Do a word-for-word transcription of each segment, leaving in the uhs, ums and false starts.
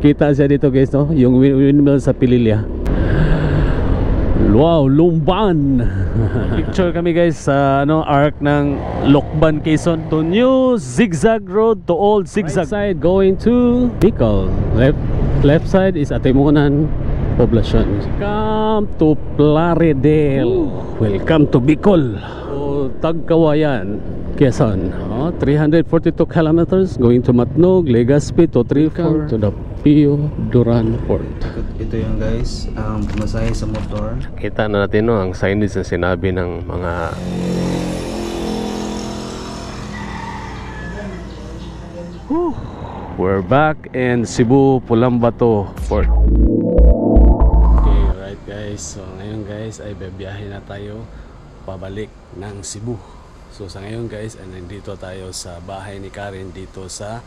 Makita siya dito guys, no? Yung windmill sa Pililia. Wow, Lumban. Picture kami guys sa ano, arc ng Lucban, Quezon. To new zigzag road to old zigzag. Right side going to Bicol. Left, left side is Atimonan Poblacion. Welcome to Plaridel. Welcome to Bicol. To Tagkawayan, Quezon. Oh, three hundred forty-two kilometers going to Matnog, Legazpi to three four to the Pio Duran Port. Ito yung guys, ang um, pumasahe sa motor. Kita na natin no, ang signage na sinabi ng mga Whew. We're back in Cebu, Pulambato Port. Okay, right guys. So ngayon guys ay bebiyahe na tayo pabalik ng Cebu. So sa ngayon guys, ay nandito tayo sa bahay ni Karen dito sa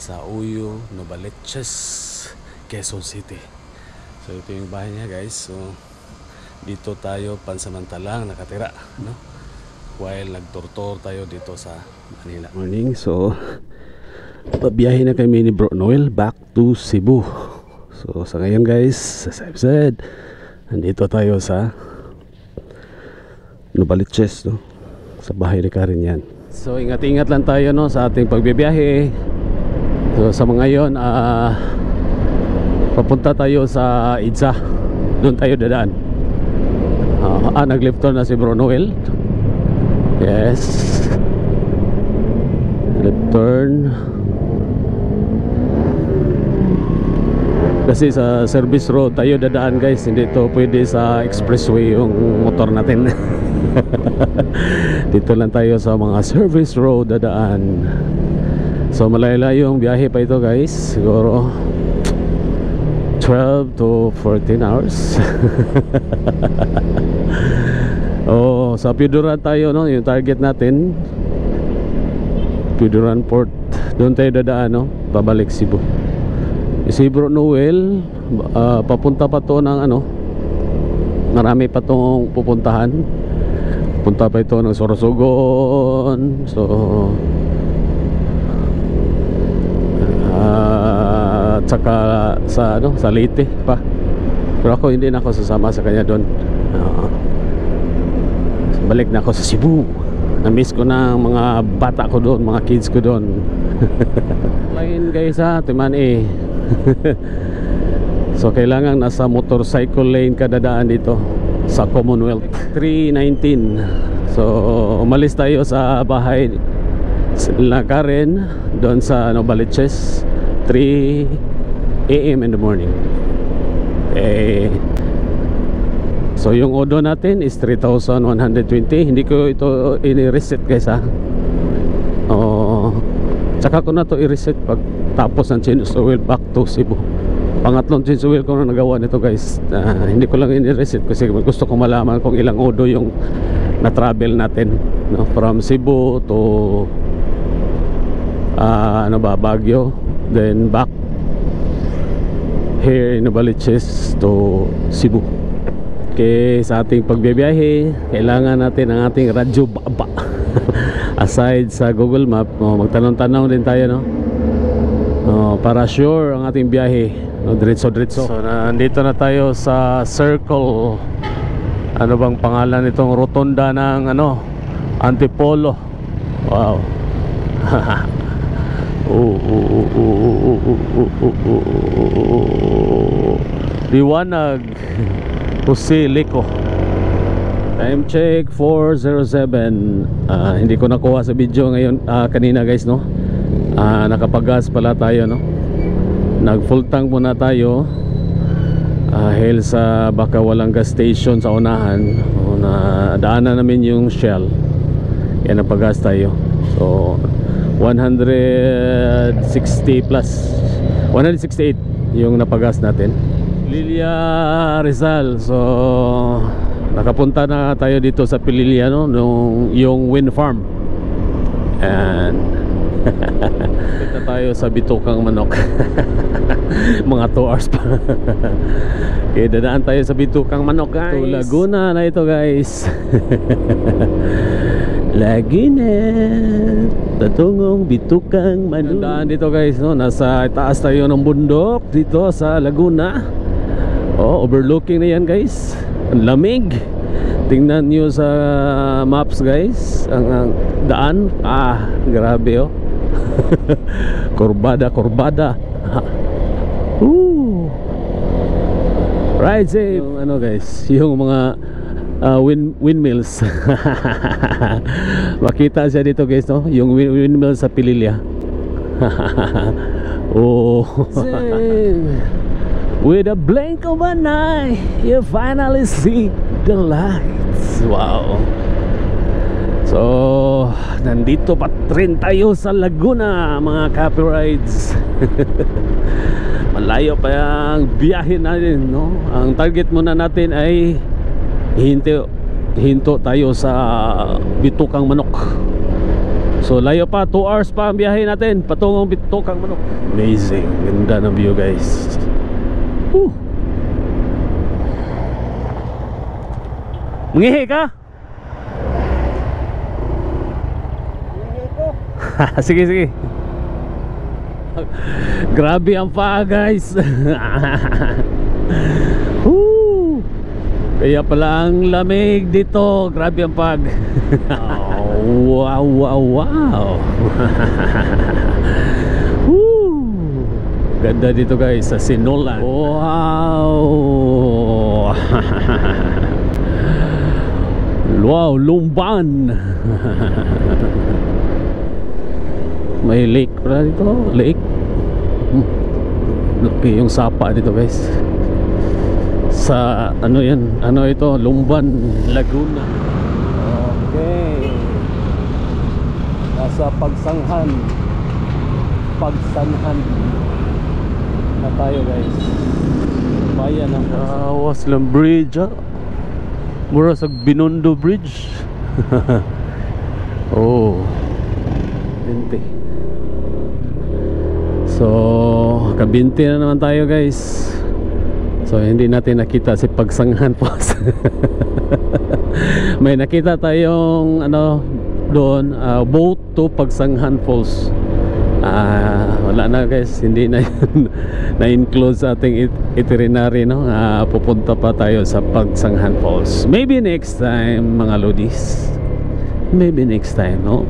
sa Uyo, Novaliches, Quezon City. So ito yung bahay niya guys. So dito tayo pansamantalang nakatira, no? While nagturtur tayo dito sa Manila. Morning. So babiyahe na kami ni Bro Noel back to Cebu. So sa ngayon guys, as I've said, nandito tayo sa Novaliches, no? Sa bahay ni Karen yan. So ingat-ingat lang tayo no sa ating pagbibiyahe. So sa mga yon, uh, papunta tayo sa Idsa. Doon tayo dadaan. uh, Ah, nag-left turn na si Bro Noel. Yes, left turn. Kasi sa service road tayo dadaan guys. Hindi to pwede sa expressway yung motor natin. Dito lang tayo sa mga service road dadaan. So malayo-layo ang biyahe pa ito guys. Siguro twelve to fourteen hours. Oh, sa Pio Duran tayo no, yung target natin. Pio Duran Port. Doon tayo dadaan no, pabalik Cebu. Si Bro Noel, uh, papunta pa to ng ano. Marami pa tong pupuntahan. Punta pa ito ng Sorsogon. So uh, at saka sa, ano, sa Leyte pa. Pero ako hindi na ako sasama sa kanya doon. uh, so, balik na ako sa Cebu. Na-miss ko na ang mga bata ko doon, mga kids ko doon. Lain guys ha, timan eh. So kailangan nasa motorcycle lane ka dadaan dito sa Commonwealth. Three nineteen. So umalis tayo sa bahay na Karen doon sa Novaliches, three a m in the morning. Eh, so yung odo natin is three thousand one hundred twenty. Hindi ko ito i-reset guys ha. Oh, tsaka ko na to i-reset pag tapos ng change oil back to Cebu. Pangatlong change oil ko na nagawa nito guys. uh, Hindi ko lang in-reset kasi gusto ko malaman kung ilang odo yung na-travel natin no? From Cebu to uh, ano ba, Baguio. Then back here in Novaliches to Cebu. Okay, sa ating pagbibiyahe kailangan natin ang ating radyo baba. Aside sa Google Map, oh, magtanong-tanong din tayo no? Oh, para sure ang ating biyahe. No, diretso diretso. So nandito na tayo sa circle. Ano bang pangalan nitong rotonda ng ano? Antipolo. Wow. Oh, oh, oh, oh, oh, oh, oh, oh. Liwanag. Jose Lico. Time check four oh seven. Uh, hindi ko nakuha sa video ngayon, uh, kanina guys no. Uh, nakapagas pala tayo no. Nag full tank muna tayo dahil uh, sa baka walang gas station sa unahan. O, na daanan namin yung Shell. Kaya napagas tayo. So one sixty plus one sixty-eight yung napagas natin. Pililia Rizal. So nakapunta na tayo dito sa Pililia no, nung yung wind farm. And kita tayo sa Bitukang Manok. Mga two hours pa. Okay, dadaan tayo sa Bitukang Manok guys. To Laguna na ito guys. Laguna, patungong Bitukang Manok. Gandaan dito guys, no? Nasa taas tayo ng bundok dito sa Laguna. Oh, overlooking na yan guys. Ang lamig. Tingnan nyo sa maps guys, ang, ang daan. Ah, grabe oh. Kurbada, kurbada. Ooh. Right, safe. Yung ano guys, yung mga Uh, wind windmills. Makita siya dito guys, no? Yung wind windmills sa Pililia. Oh. With a blink of an eye, you finally see the lights. Wow. So, nandito pa rin tayo sa Laguna, mga copyrights. Malayo pa ang biyahe natin, no? Ang target muna natin ay hinto hinto tayo sa Bitukang Manok. So layo pa, two hours pa ang biyahe natin patungong Bitukang Manok. Amazing, ganda ng view guys. Woo. Mangihi ka? Mangihi ko. Sige sige. Grabe ang paa guys. Woo. Kaya pala ang lamig dito. Grabe ang pag. Oh, wow, wow, wow. Woo. Ganda dito guys sa Sinolan. Wow. Wow, Lumban. May lake pala dito. Lake. Laki yung sapa dito guys sa ano yan, ano ito, Lumban, Laguna. Okay, nasa Pagsanjan Pagsanjan na tayo guys, bayan ng Awas lang bridge, ah. Mura sa Binondo Bridge. Oh, binti. So kabinti na naman tayo guys. So hindi natin nakita si Pagsanjan po. May nakita tayong ano doon, uh, boat to Pagsanjan Falls. Ah, uh, wala na guys, hindi na na-include sa ating itinerary, no. Uh, pupunta pa tayo sa Pagsanjan Falls. Maybe next time mga lodis. Maybe next time, no.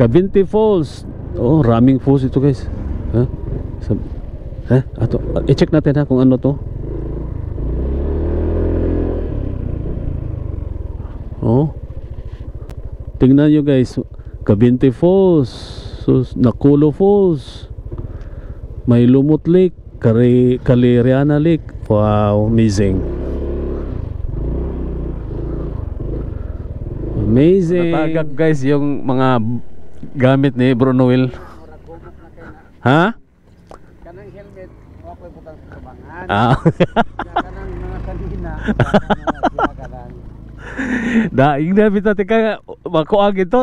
Cavinti Falls. Oh, raming falls ito guys. Huh? Sa, huh? Ato, i-check natin ha kung ano to. Oh. Tingnan nyo guys, Cavite Falls, so, Nakolo Falls, may Lumot Lake, Kari, Kaliriana Lake. Wow, amazing. Amazing. Natagap guys yung mga gamit ni Bro Noel. Ha? Kanang helmet, wakoy butang sa bangan. Ah. Kanang mga kanina, daing na bitaw tika makuag ito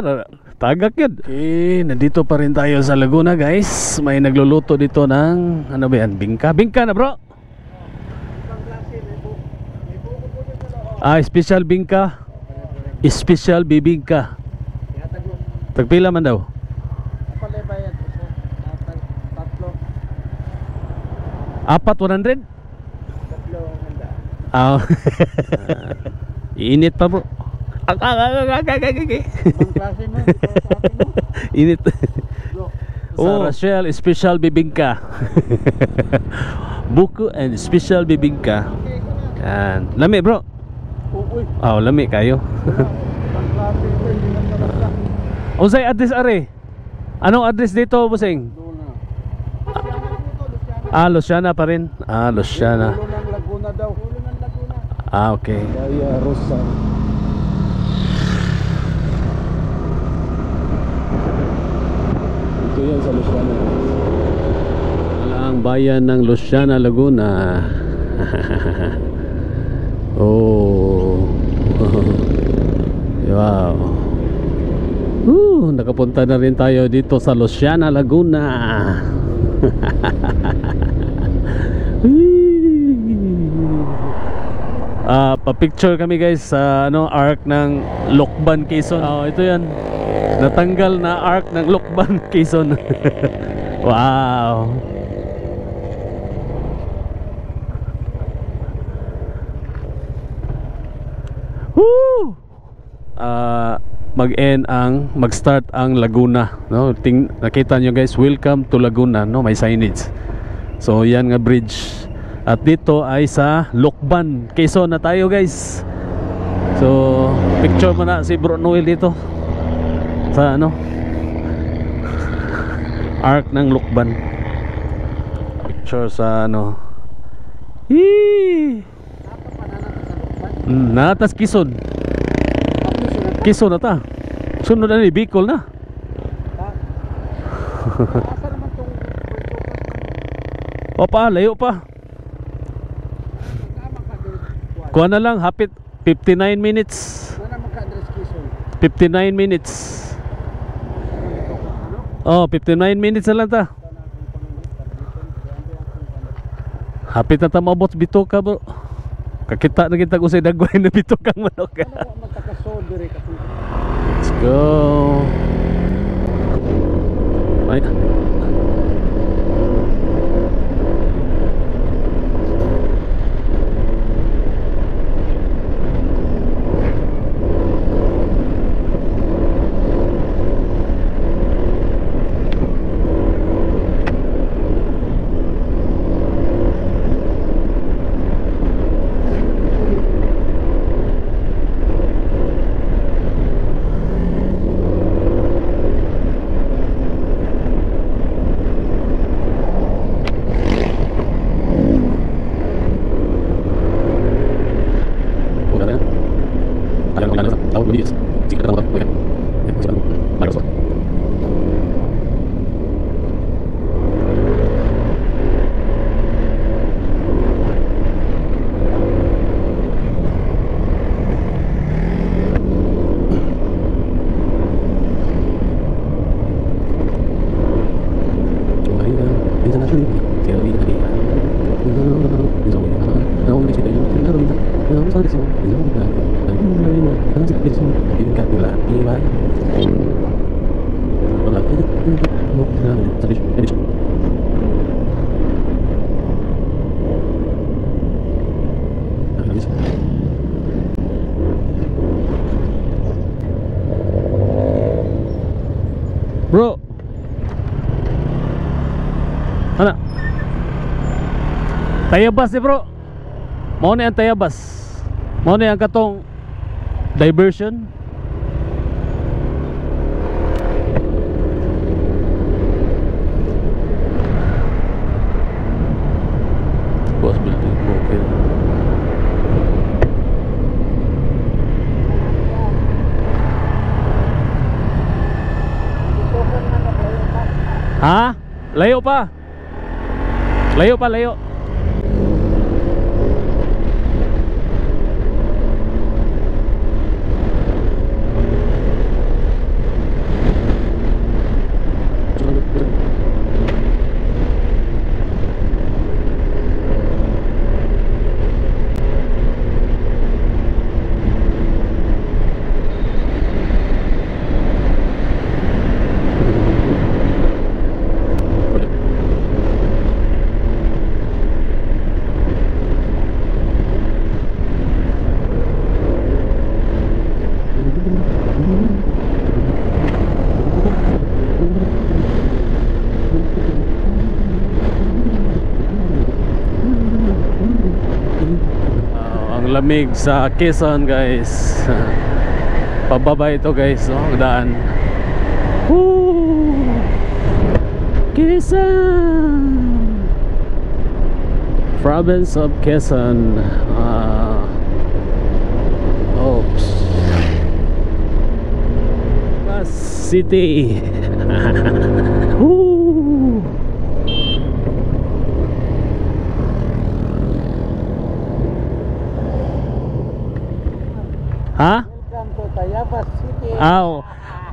tagak yun. Okay, nandito pa rin tayo sa Laguna guys. May nagluluto dito ng ano ba yan, bingka, bingka na bro. Ah, special bingka, special bibingka. Tagpila man daw. Apat one hundred. Ah. Init pa bro. Ang klase mo. Init. Oh, special special bibingka. Buko and special bibingka. Yan. Lami bro. Oh, lami kayo. Unsay address are? Anong address dito, busing? Ah, Luisiana pa rin. Ah, Luisiana. Ah, okay. Kaya Rosa. Ito yan sa Luisiana. Ang bayan ng Luisiana, Laguna. Oh. Wow. Uh, nakapunta na rin tayo dito sa Luisiana, Laguna. Uh, pa-picture kami guys sa ano arc ng Lucban Quezon. Oh, ito 'yan. Natanggal na arc ng Lucban Quezon. Wow. Woo! Uh, mag-end ang mag-start ang Laguna, no? Ting nakita nyo guys, welcome to Laguna, no? May signage. So 'yan nga bridge. At dito ay sa Lucban, Quezon na tayo guys. So picture mo na si Bro Noel dito sa ano arc ng Lucban. Picture sa ano hee natas Quezon. Quezon na ta. Sunod na ni Bicol na. O pa, layo pa. Kuha na lang, hapit fifty-nine minutes. fifty-nine minutes. Oh, fifty-nine minutes na lang ta. Hapit na ta mabot Bituka bro. Kakita na kita usay dagway na Bitukang Manok. Let's go. Right. Bro. Ano? Tayabas eh bro. Mao ni ang Tayabas. Mao ni ang katong diversion. Ha? Layo pa. Layo pa, layo. Lamig sa Quezon guys. Pababa ito guys, oh, ang daan. Woo! Quezon. Province of Quezon. Ah. Oops. Bas City. Woo! Ha? Welcome to Tayabas City. Ah, oh.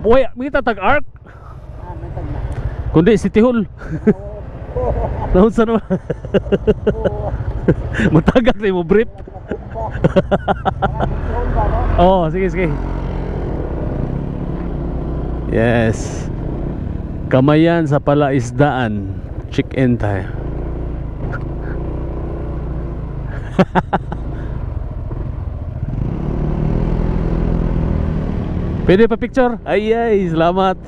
Uy, may tatag-arc? Ah, may tag-arc. Kundi, City Hall. Oo. Naunsan naman. Oo. Matagal na yung brief. Oh, sige, sige. Yes. Kamayan sa Palaisdaan. Check-in tayo. Pwede pa picture? Ay ay, salamat.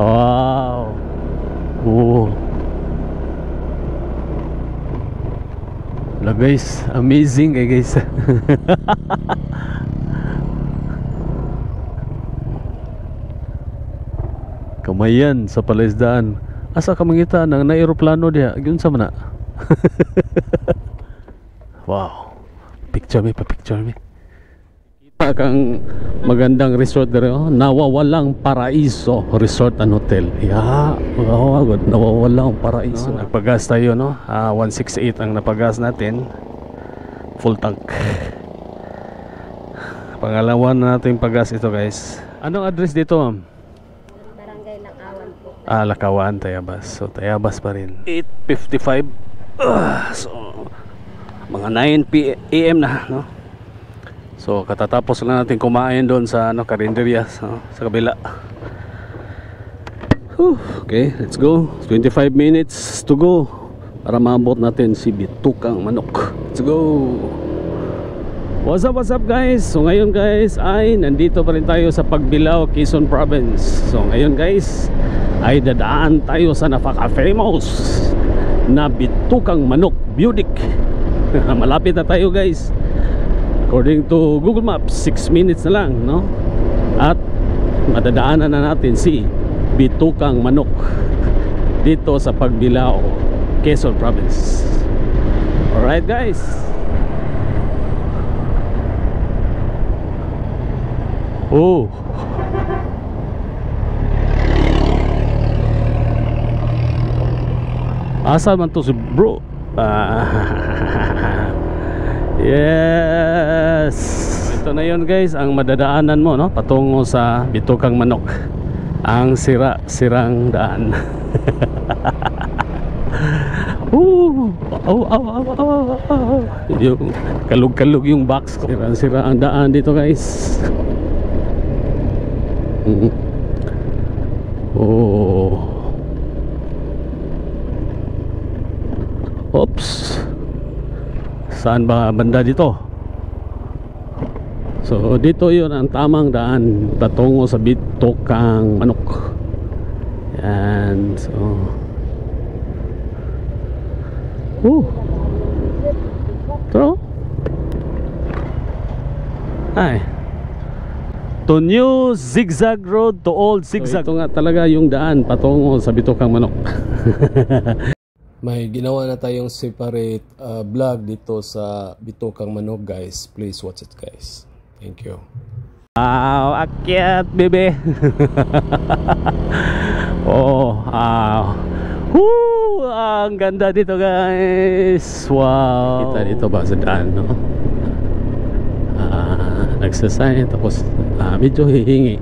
Wow. Oh. La guys, amazing eh guys. Kamayan sa Palaisdaan. Asa ka mangita nang na-aeroplano diha? Gunsa man na? Wow. Picture me, pa picture me. Kang magandang resort dere, oh. Nawawalang Paraiso Resort and Hotel. Yeah, wow, good. Nawawalang Paraiso. No, nagpagas tayo, no? Ah, one sixty-eight ang napagas natin. Full tank. Pangalawa na natin pagas ito, guys. Anong address dito, ma'am? Barangay Lakawan po. Ah, Lakawan, Tayabas. So, Tayabas pa rin. eight fifty-five. Uh, so, mga nine p m na, no? So katatapos na natin kumain doon sa ano, karinderya, no? Sa kabila. Whew, okay, let's go. twenty-five minutes to go para maabot natin si Bitukang Manok. Let's go. What's up, what's up guys? So ngayon guys ay nandito pa rin tayo sa Pagbilao, Quezon Province. So ngayon guys ay dadaan tayo sa napaka-famous na Bitukang Manok Budik. Malapit na tayo guys. According to Google Maps, six minutes na lang, no? At madadaanan na natin si Bitukang Manok dito sa Pagbilao, Quezon Province. Alright guys, oh. Asa man to si bro? Ah. Yes. Ito na yun guys, ang madadaanan mo, no? Patungo sa Bitukang Manok. Ang sira-sirang daan. Ooh, oh, oh, oh, oh, oh. Yung kalug-kalug yung box ko. Sira-sira ang daan dito guys. Oh. Oops. Saan ba banda dito? So dito yun ang tamang daan patungo sa Bitukang Manok. Yan. So woo. Tro? Ay, to new zigzag road to old zigzag. So ito nga talaga yung daan patungo sa Bitukang Manok. May ginawa na tayong separate uh, vlog dito sa Bitukang Manok guys. Please watch it guys. Thank you. Wow, akyat bebe. Oh, ah. Woo, ang ganda dito guys. Wow. Kita dito ba sa daan, no? Ah, nagsasayin tapos ah, medyo hihingi.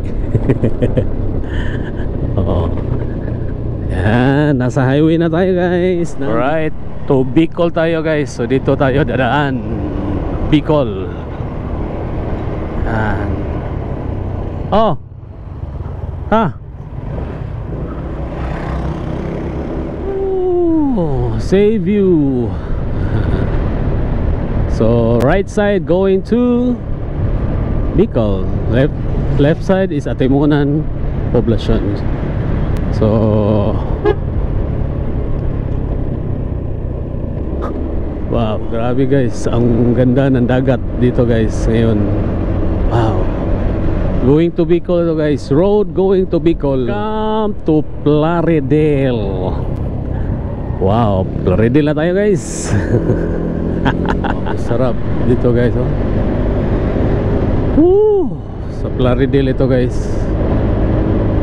Oo. Oh. Yan, nasa highway na tayo guys. Alright, to Bicol tayo guys. So dito tayo dadaan, Bicol. Yan. Oh. Ha. Ooh, save you. So right side going to Bicol. Left, left side is Atimonan Poblacion. So wow, grabe guys. Ang ganda ng dagat dito guys ngayon. Wow. Going to Bicol to guys. Road going to Bicol. Come to Plaridel. Wow, Plaridel na tayo guys. Sarap dito guys, oh. Woo! Sa Plaridel ito guys.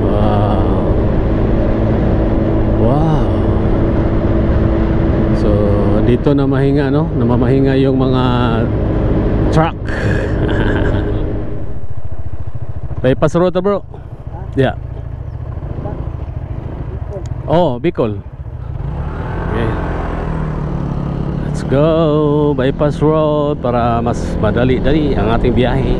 Wow. Wow. So dito na mahinga, no? Namamahinga yung mga truck. Bypass road ta bro. Yeah. Oh, Bicol. Okay. Let's go bypass road para mas madali-dali ang ating biyahe.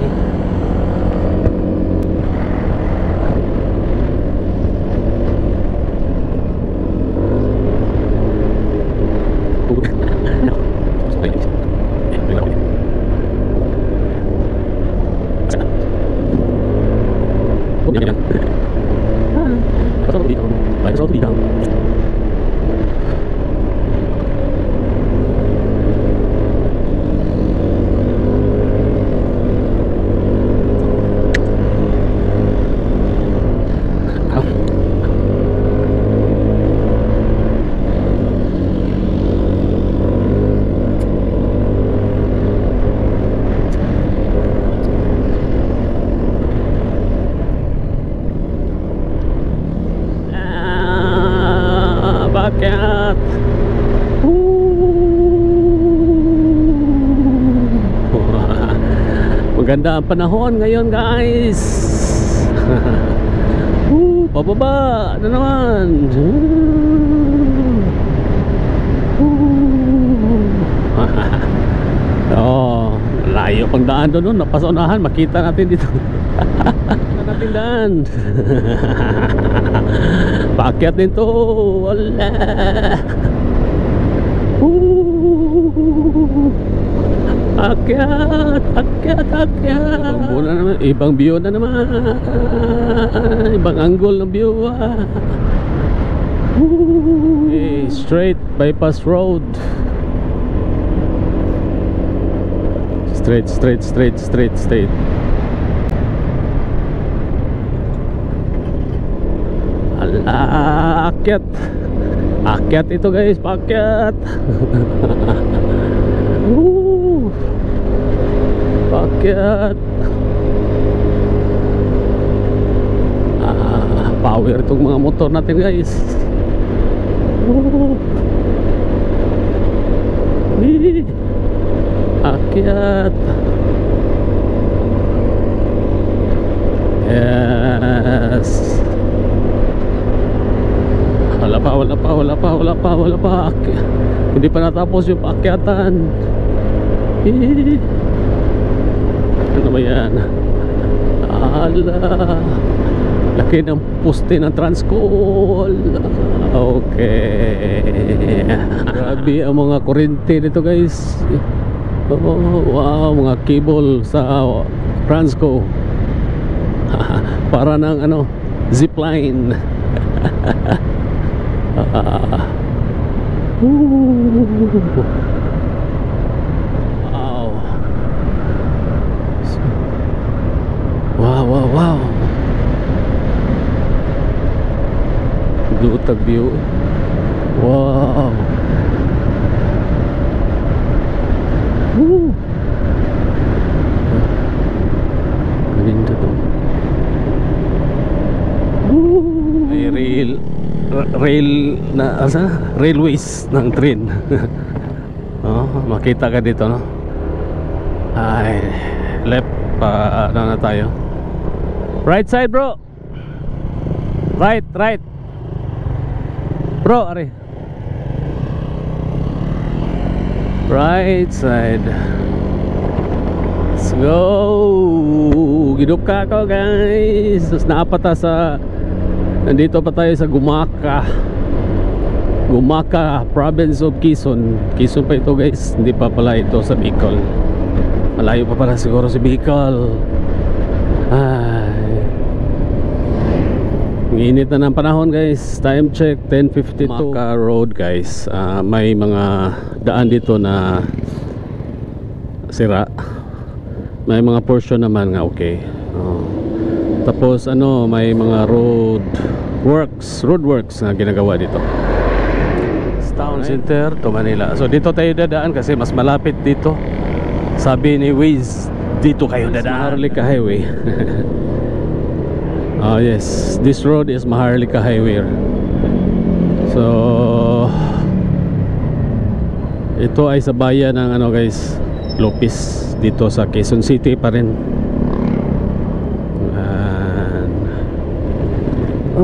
Maganda ang panahon ngayon, guys. Woo, pababa na naman. Oh, layo pang daan doon, napasunahan, makita natin dito. Natin daan. Paakyat din to. Wala. Akyat, akyat, akyat. Ibang na naman, ibang view na naman. Ibang angle ng view. Okay, straight bypass road. Straight, straight, straight, straight, straight. Ala, akyat. Akyat ito, guys, paakyat. Paakyat. Ah, power itong mga motor natin, guys. Akyat. Yes. Wala pa, wala pa, wala pa, wala pa, wala pa. Hindi pa natapos yung paakyatan. Ano ba yan? Ala, laki ng poste ng Transcol. Okay. Grabe ang mga kurente dito, guys. Oh, wow, mga cable sa Transco. Para ng ano, zipline. Wow, wow, wow. Duta view. Wow. Woo. Brinda to. Woo. Rail, rail na asa? Railways ng train. Oh, makita ka dito, no? Ay, left pa ano na tayo. Right side, bro. Right, right. Bro, are. Right side. Let's go. Gidup ka ako, guys. Tapos naapata sa, nandito pa tayo sa Gumaka. Gumaka, province of Quezon. Quezon pa ito, guys. Hindi pa pala ito sa Bicol. Malayo pa pala siguro sa Bicol. Ah, init na ng panahon, guys. Time check ten fifty-two. Maka road, guys. Uh, may mga daan dito na sira. May mga portion naman nga okay. Oh. Tapos ano, may mga road works, road works na ginagawa dito. Town center to Manila. So dito tayo dadaan kasi mas malapit dito. Sabi ni Waze, dito kayo dadaan. Maharlika Highway. Ah, uh, yes, this road is Maharlika Highway. So ito ay sa bayan ng ano, guys, Lopez, dito sa Quezon City pa rin. And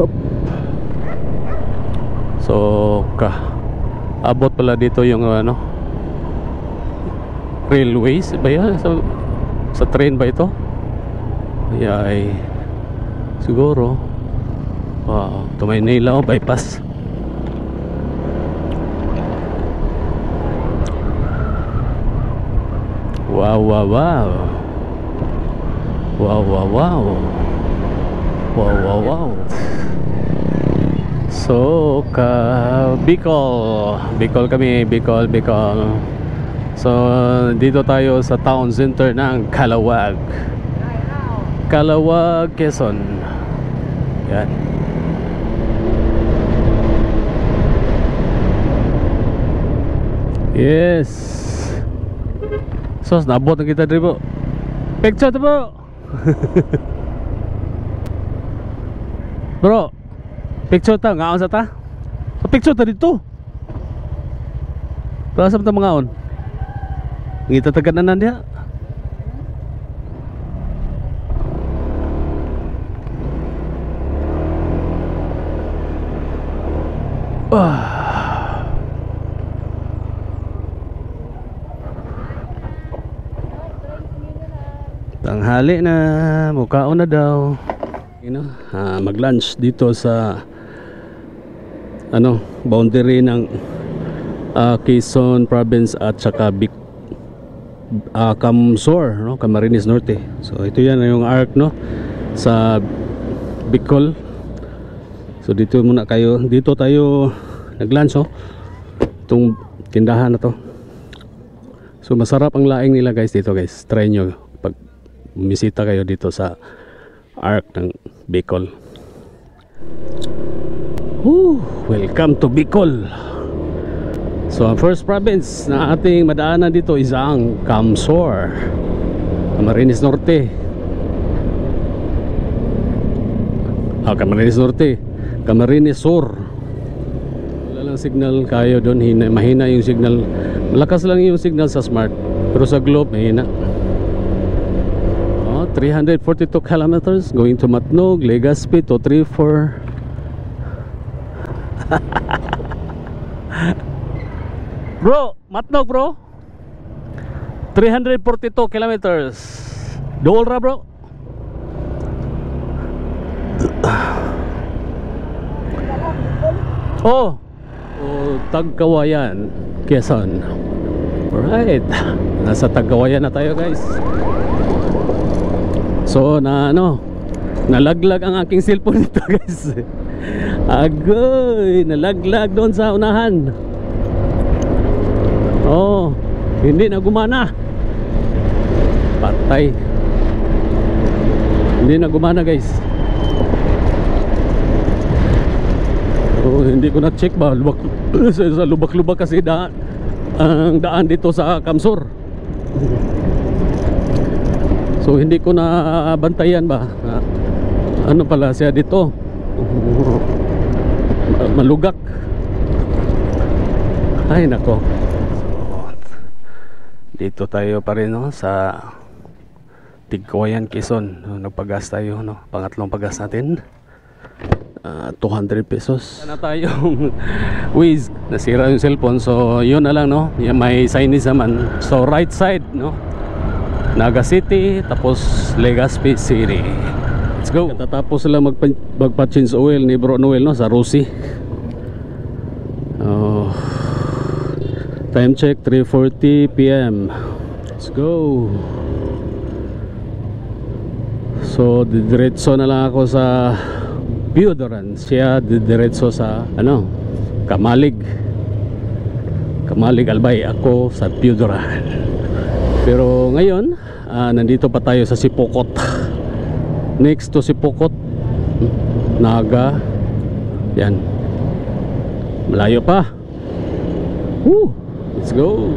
up. So ka abot pala dito yung ano, railways ba yan? Sa, sa train ba ito? Kaya ay siguro wow, to Manila o oh, bypass. Wow, wow, wow. Wow, wow, wow. Wow, wow, wow. So, ka Bicol. Bicol kami, Bicol, Bicol. So, dito tayo sa town center ng Calawag. Calawag, Quezon. Yan. Yes. Sos, nabot na kita dito. Picture to bro. Bro, picture ta ngaon sa ta? So, picture ta dito. Para sa ta mangaon. Ngita tagananan dia. Ah. Tanghali na, mukaon na daw. You know, ah, mag-lunch dito sa ano, boundary ng ah, Quezon Province at saka Bic ah, Camsor, no? Camarines Norte. So ito yan yung arc no sa Bicol. So dito muna kayo, dito tayo nag-lunch oh. Itong tindahan na to. So masarap ang laing nila guys dito guys. Try nyo pag bumisita kayo dito sa arc ng Bicol. Woo! Welcome to Bicol. So ang first province na ating madaanan dito is ang Camsor, Camarines Norte. Ah, Camarines Norte, Camarines Sur. Wala lang signal kayo doon, mahina yung signal. Malakas lang yung signal sa smart, pero sa globe mahina. three hundred forty-two kilometers going to Matnog, Legazpi to three four. Bro, Matnog bro. three hundred forty-two kilometers. Dolra bro. Oh, oh Tagkawayan, Quezon. Alright. Nasa Tagkawayan na tayo, guys. So na ano, nalaglag ang aking cellphone nito guys. Agoy, nalaglag doon sa unahan. Oh, hindi na gumana. Patay. Hindi na gumana guys. Oh, hindi ko na check ba lubak sa lubak-lubak kasi daan ang daan dito sa Camsor. So hindi ko na bantayan ba na, ano pala siya dito malugak. Ay nako. So, dito tayo pa rin no, sa Tagkawayan, Quezon. Nagpagas tayo no, pangatlong pagas natin uh, two hundred pesos na tayong Waze. Nasira yung cellphone so yun na lang no, may signage naman. So right side no, Naga City, tapos Legazpi City. Let's go. Katatapos lang magpa magpa-change oil ni Bro Noel no, sa Rusi. Oh. Time check three forty p m Let's go. So diretso na lang ako sa Pio Duran. Siya diretso sa ano, Kamalig. Kamalig Albay, ako sa Pio Duran. Pero ngayon, ah, nandito pa tayo sa Sipokot. Next to Sipokot, Naga. Yan. Malayo pa. Woo! Let's go.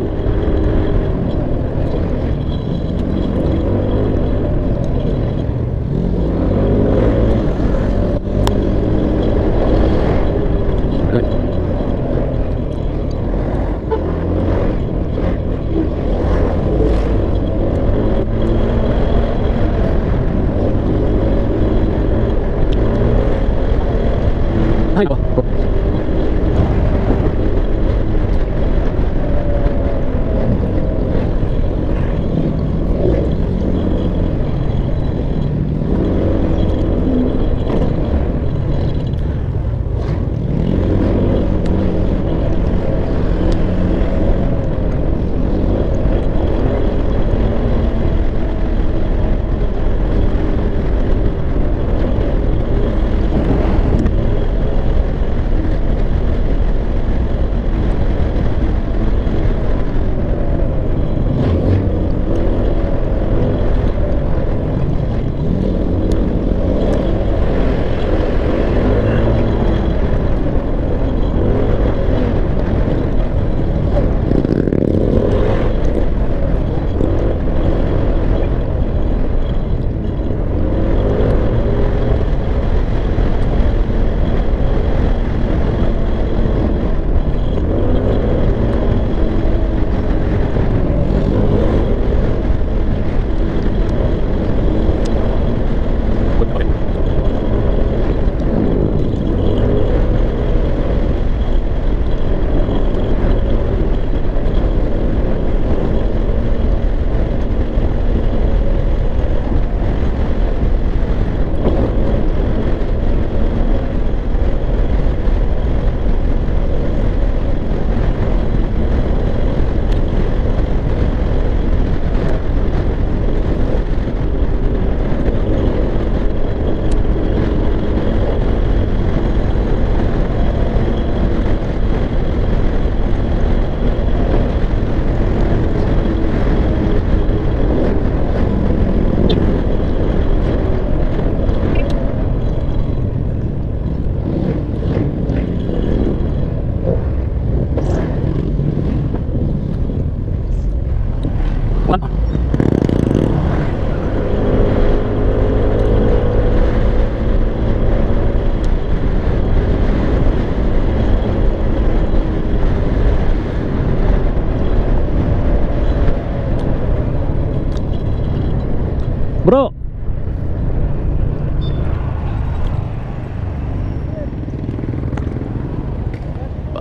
Bro.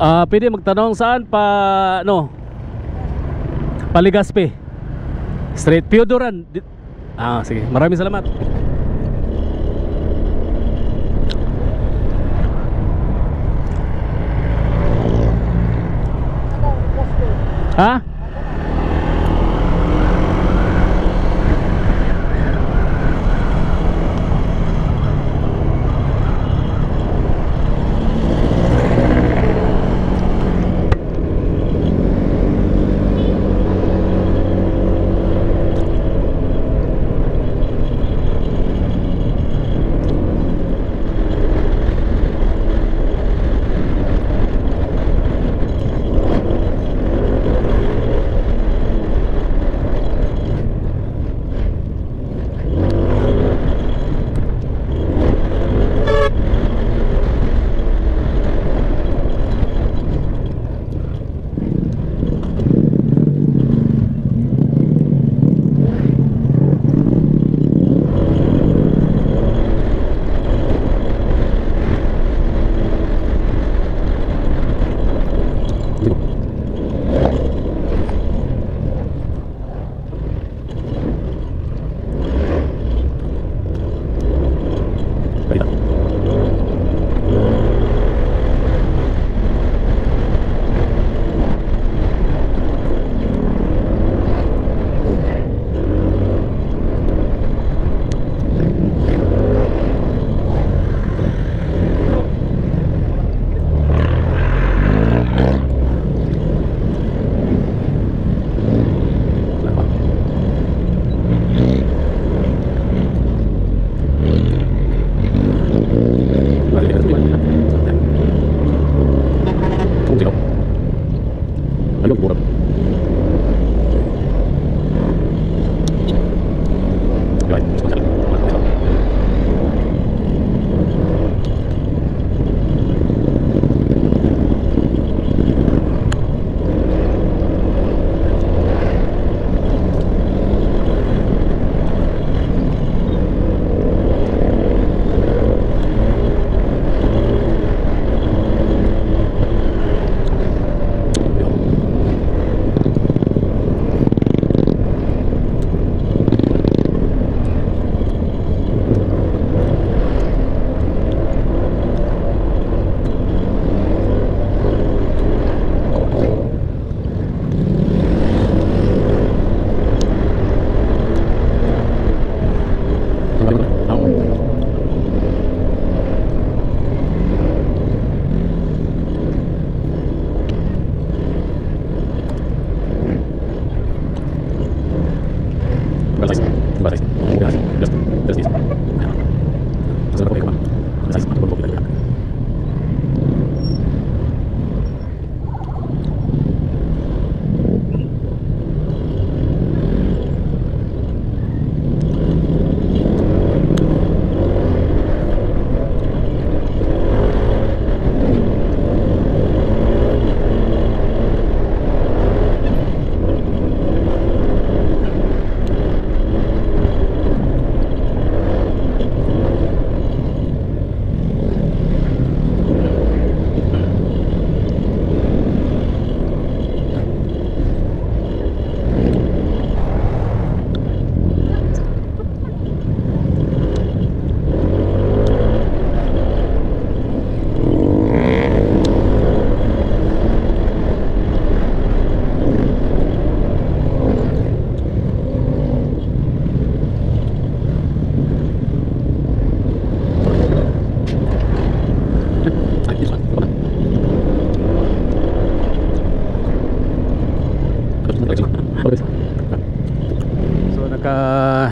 Ah, uh, pwede magtanong saan pa no? Pa Legazpi. Straight Pio Duran. Ah, sige. Maraming salamat. Ha?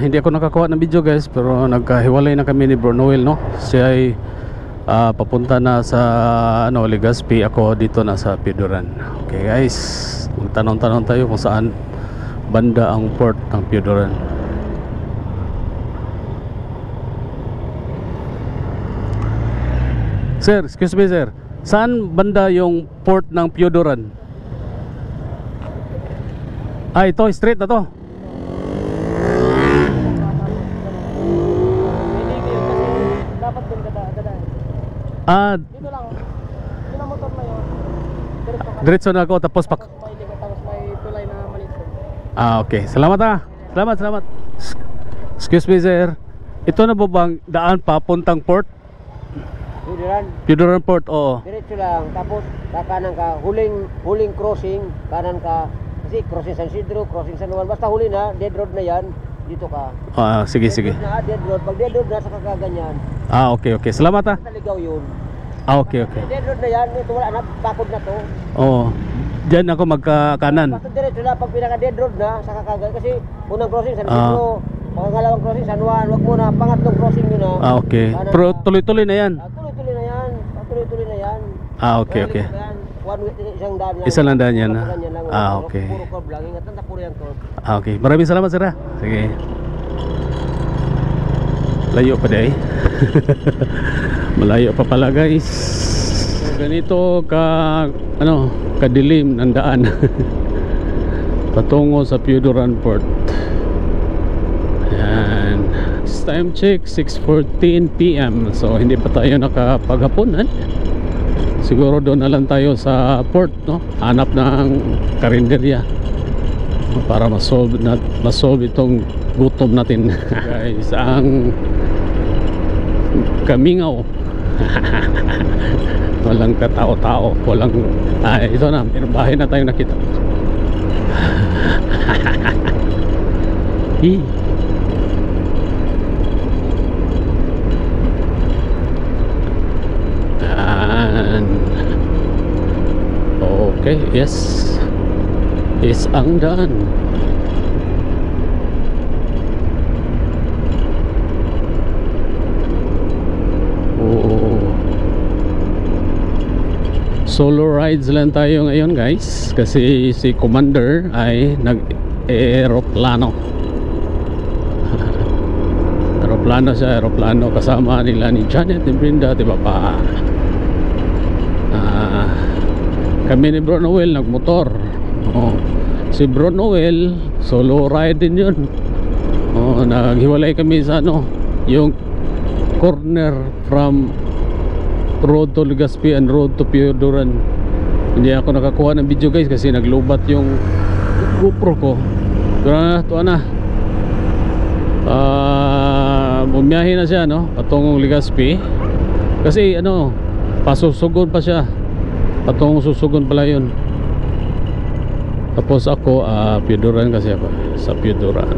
Hindi ako nakakuha ng video guys, pero nagkahiwalay na kami ni Bro Noel, no? Siya ay uh, papunta na sa ano, Legazpi, ako dito na sa Pio Duran. Okay guys, magtanong-tanong tayo kung saan banda ang port ng Pio Duran. Sir, excuse me sir, saan banda yung port ng Pio Duran? Ah, ito, straight na to. Ah, dito lang. Dito na motor na yun. Diretso na ako, tapos pak tapos may tulay na maliit. Ah, okay. Salamat ah. Salamat, salamat. Excuse me, sir. Ito na ba bang daan papuntang port? Pio Duran. Pio Duran Port, oo. Diretso lang, tapos kakanan ka, huling huling crossing, kanan ka. Kasi crossing San Isidro, crossing San Juan, basta huli na, dead road na 'yan. Dito ka. Ah, sige, dead sige. Na, dead road. Pag dead road na, saka ka ganyan. Ah, okay, okay. Salamat ah. Naligaw yun. Ah, okay, okay. Dead road na yan. Ito wala na. Bakod na to. Oo. Diyan ako magkakanan. Basta diretso na. Pag pinaka-dead road na, saka ka ganyan. Kasi unang crossing, San Pedro. Ah. Pangalawang crossing, San Juan. Huwag muna. Pangatlong crossing yun ah. Ah, okay. Sana pero tuloy-tuloy na yan. Ah, tuloy-tuloy na yan. Ah, tuloy-tuloy na yan. Ah, okay, so, okay. One, isang daan lang. Isang lang daan yan. Ah, lang, ah okay. Puro curve lang. Ingat lang na puro yan curve. Ah, okay. Maraming salamat, sir. Sige. Layo pa dahil. Malayo pa pala, guys. So, ganito ka, ano, kadilim ng daan. Patungo sa Pio Duran Port. Ayan. It's time check, six fourteen p m So, hindi pa tayo nakapaghapunan. Siguro doon na lang tayo sa port, no? Hanap ng karinderya para masolve na masolve itong gutom natin. Guys, ang kamingaw. Walang katao-tao, walang ah, ito na, bahay na tayo nakita. Hi. Okay, yes. Yes, ang daan. Oh. Solo rides lang tayo ngayon, guys, kasi si Commander ay nag-aeroplano. Aeroplano siya, aeroplano kasama nila ni Janet, ni Brinda, di ba pa? Kami ni Bro Noel nagmotor. Oh. Si Bro Noel solo ride din 'yun. Oh, naghiwalay kami sa ano, yung corner from road to Legazpi and road to Pio Duran. Hindi ako nakakuha ng video, guys, kasi naglubat yung GoPro ko. Tara na, tuwa na. Ah, uh, bumiyahe na siya, no? Patungong Legazpi. Kasi ano, pasusugon pa siya. Patungong susugon pala yun. Tapos ako uh, Pio Duran kasi ako. Sa Pio Duran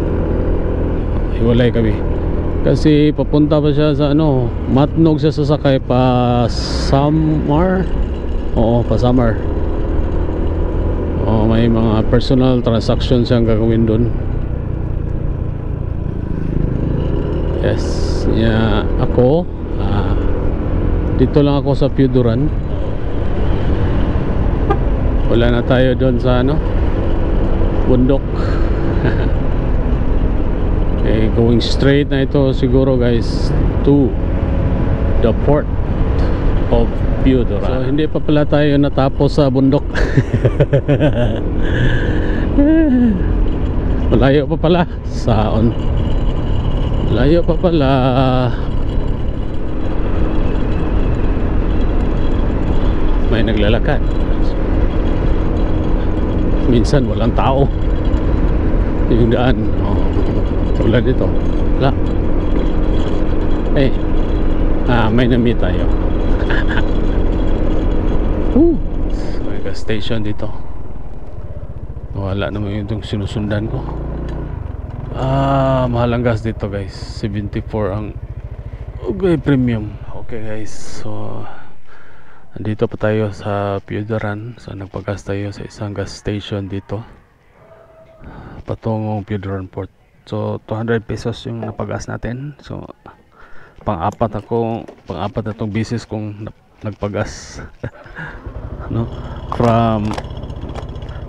hiwalay kami. Kasi papunta pa siya sa ano, Matnog siya sasakay pa Samar. Oo, pa Samar. Oo, may mga personal transactions siyang gagawin dun. Yes, yeah, ako uh, dito lang ako sa Pio Duran. Wala na tayo doon sa ano, bundok. Okay, going straight na ito siguro, guys, to the port of Pio Duran. So hindi pa pala tayo natapos sa bundok. Malayo pa pala. Saon? Malayo pa pala. May naglalakad. Minsan walang tao yung daan. Oh, wala dito, wala eh. Ah, may na-meet tayo. Ooh, may gas station dito. Wala naman yung sinusundan ko. Ah, mahal ang gas dito, guys. Seventy-four ang okay, premium. Okay, guys, so andito pa tayo sa Pio Duran. So nagpagas tayo sa isang gas station dito patungong Pio Duran Port. So two hundred pesos yung napagas natin. So pang-apat ako, pang-apat na tong bisis kong nagpagas. No? From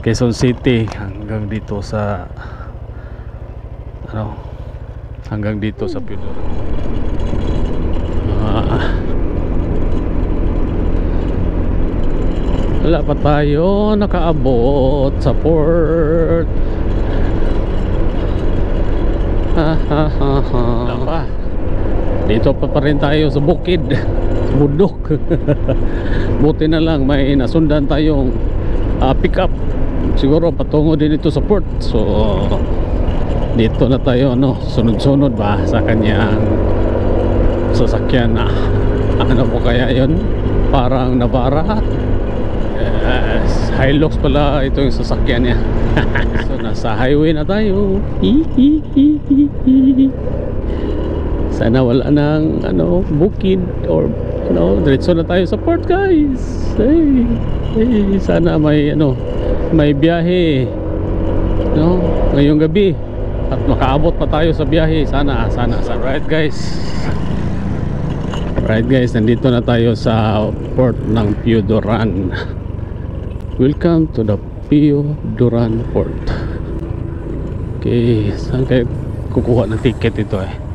Quezon City hanggang dito sa ano, hanggang dito sa Pio Duran. Ah, wala pa tayo nakaabot sa port. Ha ha ha ha. Dito pa pa rin tayo sa bukid. bundok. Buti na lang may nasundan tayong uh, pick up. Siguro patungo din ito sa port. So dito na tayo, ano, sunod-sunod ba sa kanyang sasakyan na ano po kaya yon, parang Navara. Yes, Hilux pala ito yung sasakyan niya. So nasa highway na tayo. Sana wala nang ano, bukid or ano, diretso na tayo sa port, guys. Hey, hey, sana may ano, may biyahe, no, ngayong gabi at makaabot pa tayo sa biyahe. Sana, sana, sana. Right, guys. Right, guys, nandito na tayo sa port ng Pio Duran. Welcome to the Pio Duran Port. Okay, saan kayo kukuha ng ticket ito eh?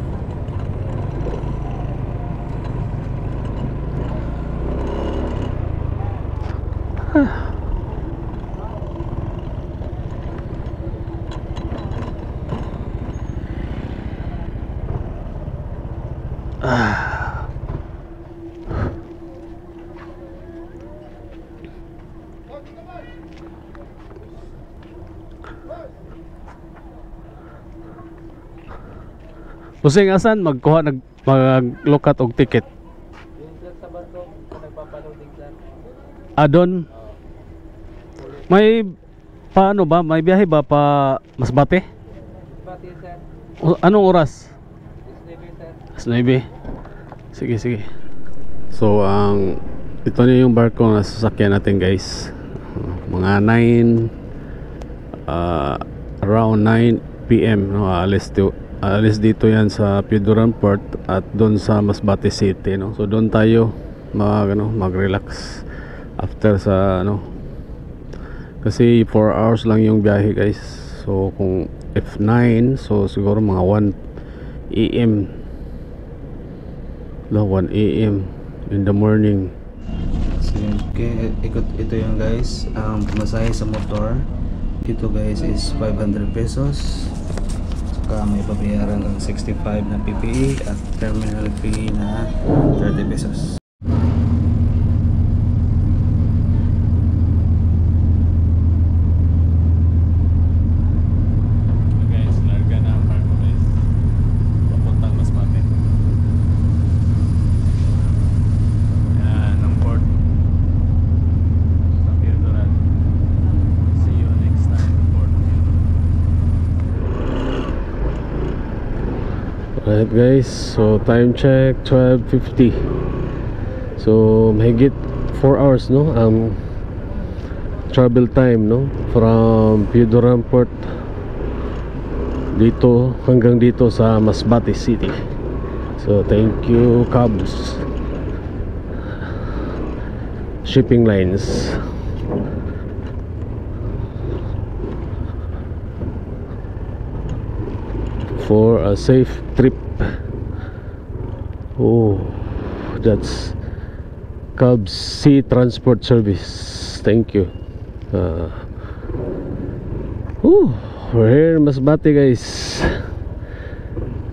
Using asan magkuha nag maglukat og ticket. Sa barko, adon. May paano ba? May biyahe ba pa Masbate? Masbate, sir. O, anong oras? alas nuwebe, sir. Sige, sige. So ang um, ito na yung barko na sasakyan natin, guys. Mga nine uh, around nine p m no, alis to alis dito yan sa Pio Duran Port at doon sa Masbate City, no? So doon tayo mag, ano, mag-relax after sa ano, kasi four hours lang yung biyahe, guys. So kung if nine, so siguro mga one a m no, one a m in the morning. So okay, ikot ito yung, guys, ang pamasahe sa motor dito, guys, is five hundred pesos. May pabayaran ng sixty-five na P P A at terminal fee na thirty pesos. Alright, guys, so time check twelve fifty. So mahigit four hours, no, um, travel time, no, from Pio Duran Port dito hanggang dito sa Masbate City. So thank you, Cabs Shipping Lines. For a safe trip. Oh, that's Cabs Sea Transport Service. Thank you. Uh, oh, we're here in Masbate, guys.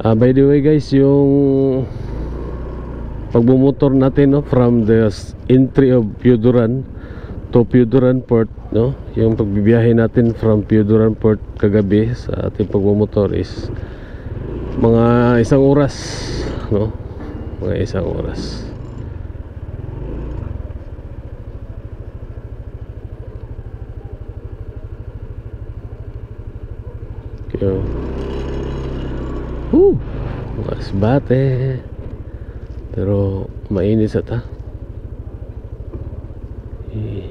Uh, by the way, guys, yung pagbumotor natin, no, from the entry of Pio Duran to Pio Duran Port, no, yung pagbibiyahe natin from Pio Duran Port kagabi sa ating pagbumotor is mga isang oras, no? Mga isang oras. Okay. Woo! Masbate. Pero mainit sa ta. Eh.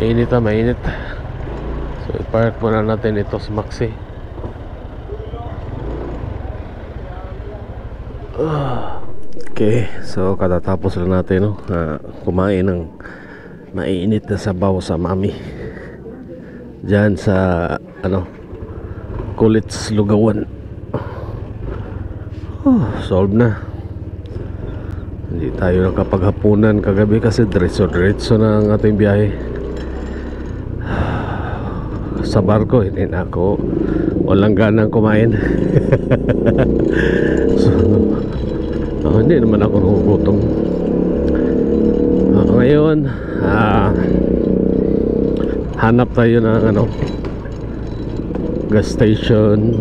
Mainit na mainit. So i-park muna natin ito sa maxi. Okay, so katatapos lang natin, no, uh, kumain ng mainit na sabaw sa mami diyan sa ano, Kulits, Lugawan. Oh, solve na. Hindi tayo nakapaghapunan kagabi kasi diretso-diretso na ang ating biyahe. sa barko, hindi na ako walang ganang kumain. So, oh, hindi naman ako nagugutom. Oh, ngayon ah, hanap tayo ng ano, gas station.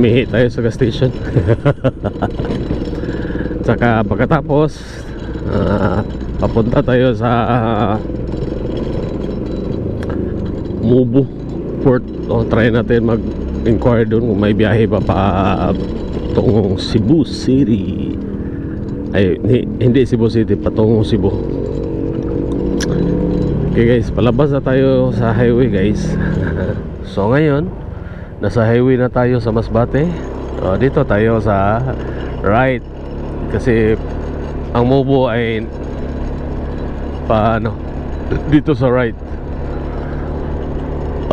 Mihi tayo sa gas station. Tsaka pagkatapos uh, papunta tayo sa uh, Mobo Port. O, try natin mag-inquire doon kung may biyahe pa pa tungong Cebu City. Ay, hindi Cebu City, patungong Cebu. Okay guys, palabas na tayo sa highway guys. So ngayon nasa highway na tayo sa Masbate. O, dito tayo sa right kasi ang Mobo ay paano dito sa right.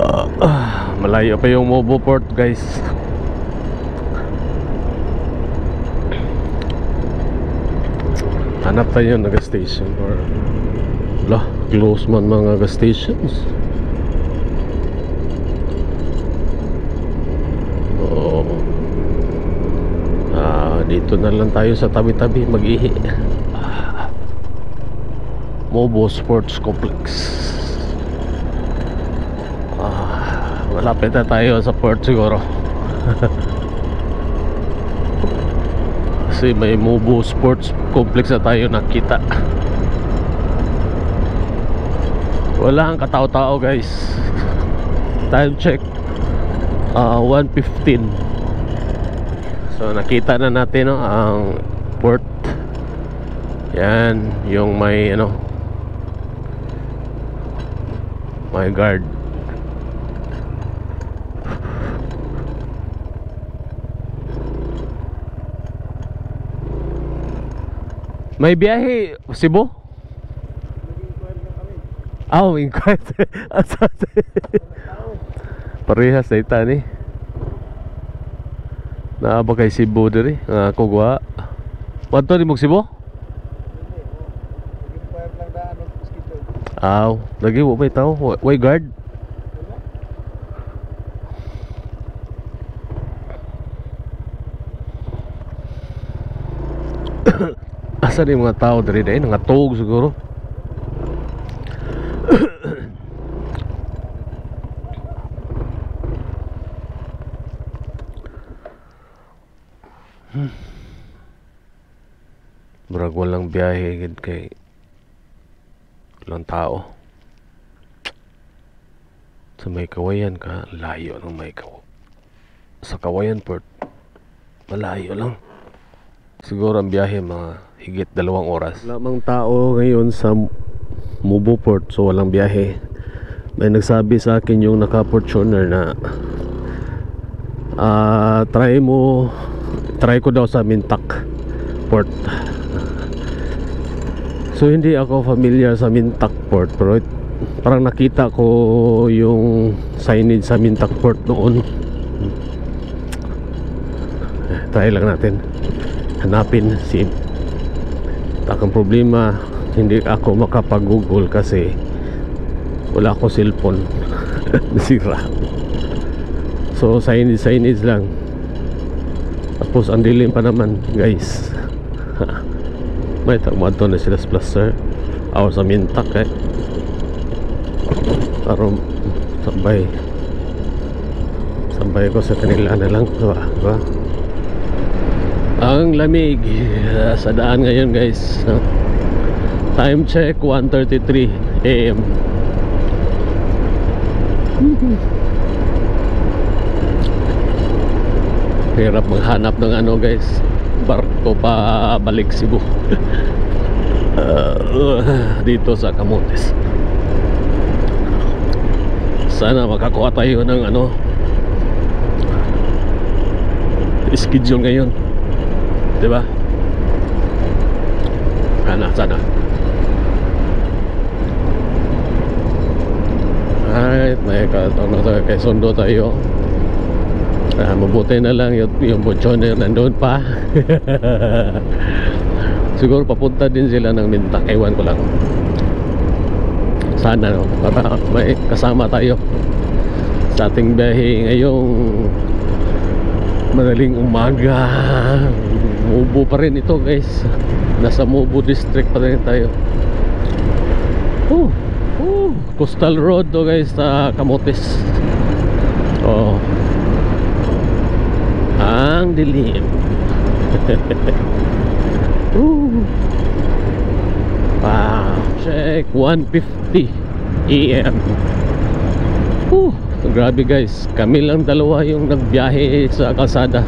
uh, uh, malayo pa yung Mobo Port guys. Hanap tayo ng gas station or lah, close man mga gas stations. Dito na lang tayo sa tabi-tabi mag-ihi. Ah, Mobo Sports Complex. Ah, malapit na tayo sa port siguro. Kasi may Mobo Sports Complex na tayo nakita. Wala ang katao-tao guys. Time check uh, one fifteen. So nakita na natin no, ang port. Yan yung may ano, may guard. May biyahe Cebu? Ah, oh, inquiry. Parehas na ita ni eh. Naaba kay Cebu diri, nga ako gwa. Wanto ni mong Cebu? Aw, lagi mo may tao, way guard. Asa ni mga tao diri dai, nga tog siguro. Brag walang biyahe gid kay walang tao. Sa may Kawayan ka, layo ng may Kaw. Sa Kawayan Port, malayo lang. Siguro ang biyahe mga higit dalawang oras. Lamang tao ngayon sa Mobo Port, so walang biyahe. May nagsabi sa akin yung naka-portioner na uh, try mo try ko daw sa Mintak Port. So hindi ako familiar sa Mintak Port, pero parang nakita ko yung signage sa Mintak Port noon. Try lang natin hanapin si Mintak. Ang problema, hindi ako makapag-google kasi wala ako cellphone. Sira. So signage, signage lang. Tapos ang dilim pa naman guys. May tagmad to na sila splaster aw sa Mintak eh. Parang sabay sabay ko sa kanila na lang, diba? Diba? Ang lamig uh, sa daan ngayon guys. uh, Time check one thirty-three A M Hirap maghanap ng ano guys, barko pa balik Cebu. uh, dito sa Camotes. Sana makakuha tayo ng ano schedule ngayon, diba? Sana, sana. Alright, may katong na kay Sondo tayo. Ah, mabuti na lang yung, yung bochoner nandoon pa. Siguro papunta din sila ng Mintak, ewan ko lang. Sana no, para may kasama tayo sa ating biyahe ngayong madaling umaga. Mobo pa rin ito, guys. Nasa Mobo district pa rin tayo. Oh, oh, coastal road to, guys, sa Camotes. Oh, ang dilim. Ooh. Wow, check one fifty A M Ooh, grabe guys, kami lang dalawa yung nagbiyahe sa kalsada.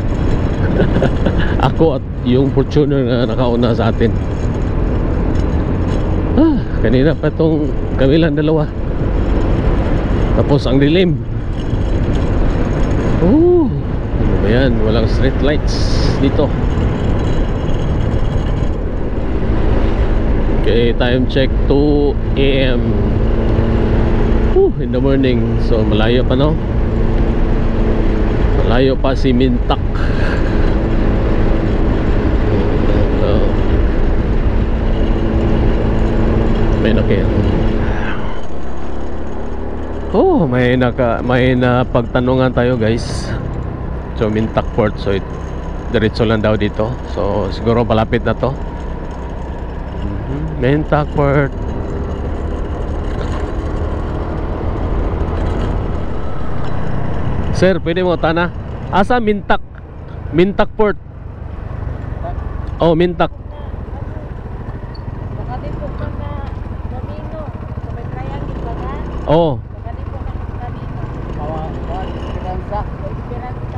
Ako at yung Fortuner na nakauna sa atin. Ah, kanina pa itong kami lang dalawa. Tapos ang dilim. Ooh, ayan, walang street lights dito. Okay, time check two A M Whew, in the morning. So malayo pa, no? Malayo pa si Mintak. So, may naka Oh, may naka may napagtanungan tayo, guys. So Mintak Port, so it, diretso lang daw dito. So siguro palapit na to. Mintak Port. Sir, pwede mo tana? Asa Mintak? Mintak Port. Oh, Mintak. Baka din po ka na Camino. Sa may triangle ba na? Oo. Baka din po ka na Camino. Esperanza.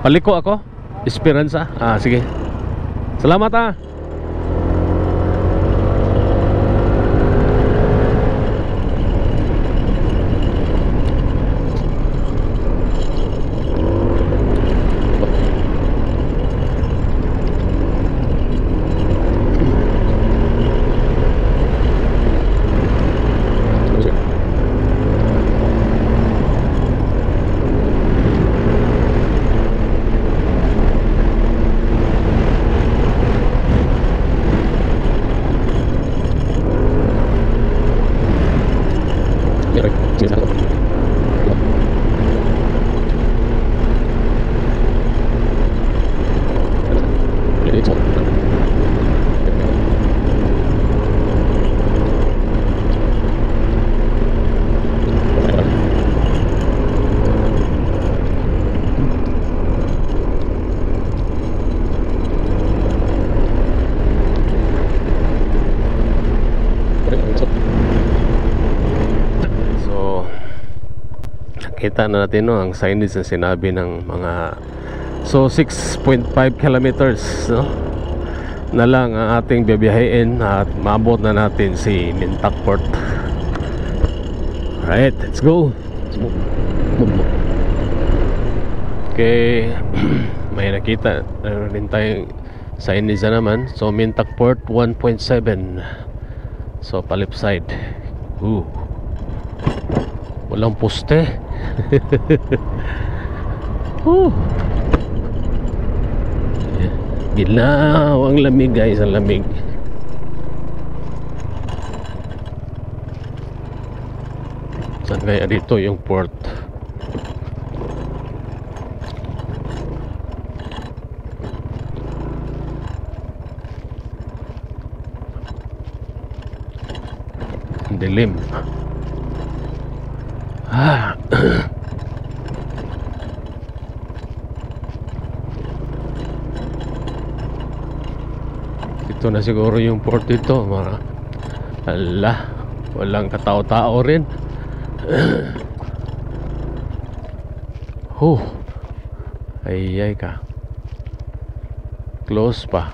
Paliko ako? Esperanza? Ah, sige. Salamat ah. Kita na natin, no, ang signage na sinabi ng mga, so six point five kilometers, no, na lang ang ating bibiyahin at maabot na natin si Mintak Port. Alright, let's go. Okay, may nakita meron din tayong signage na naman. So Mintak Port one point seven. So palip side. Ooh, walang poste. Oh. Dilaw, ang lamig guys, ang lamig. Saan kaya dito yung port? Dilim. Ah. Ito na siguro yung port dito, mga ala, walang katao-tao rin. Huh. Ay ay ka. Close pa.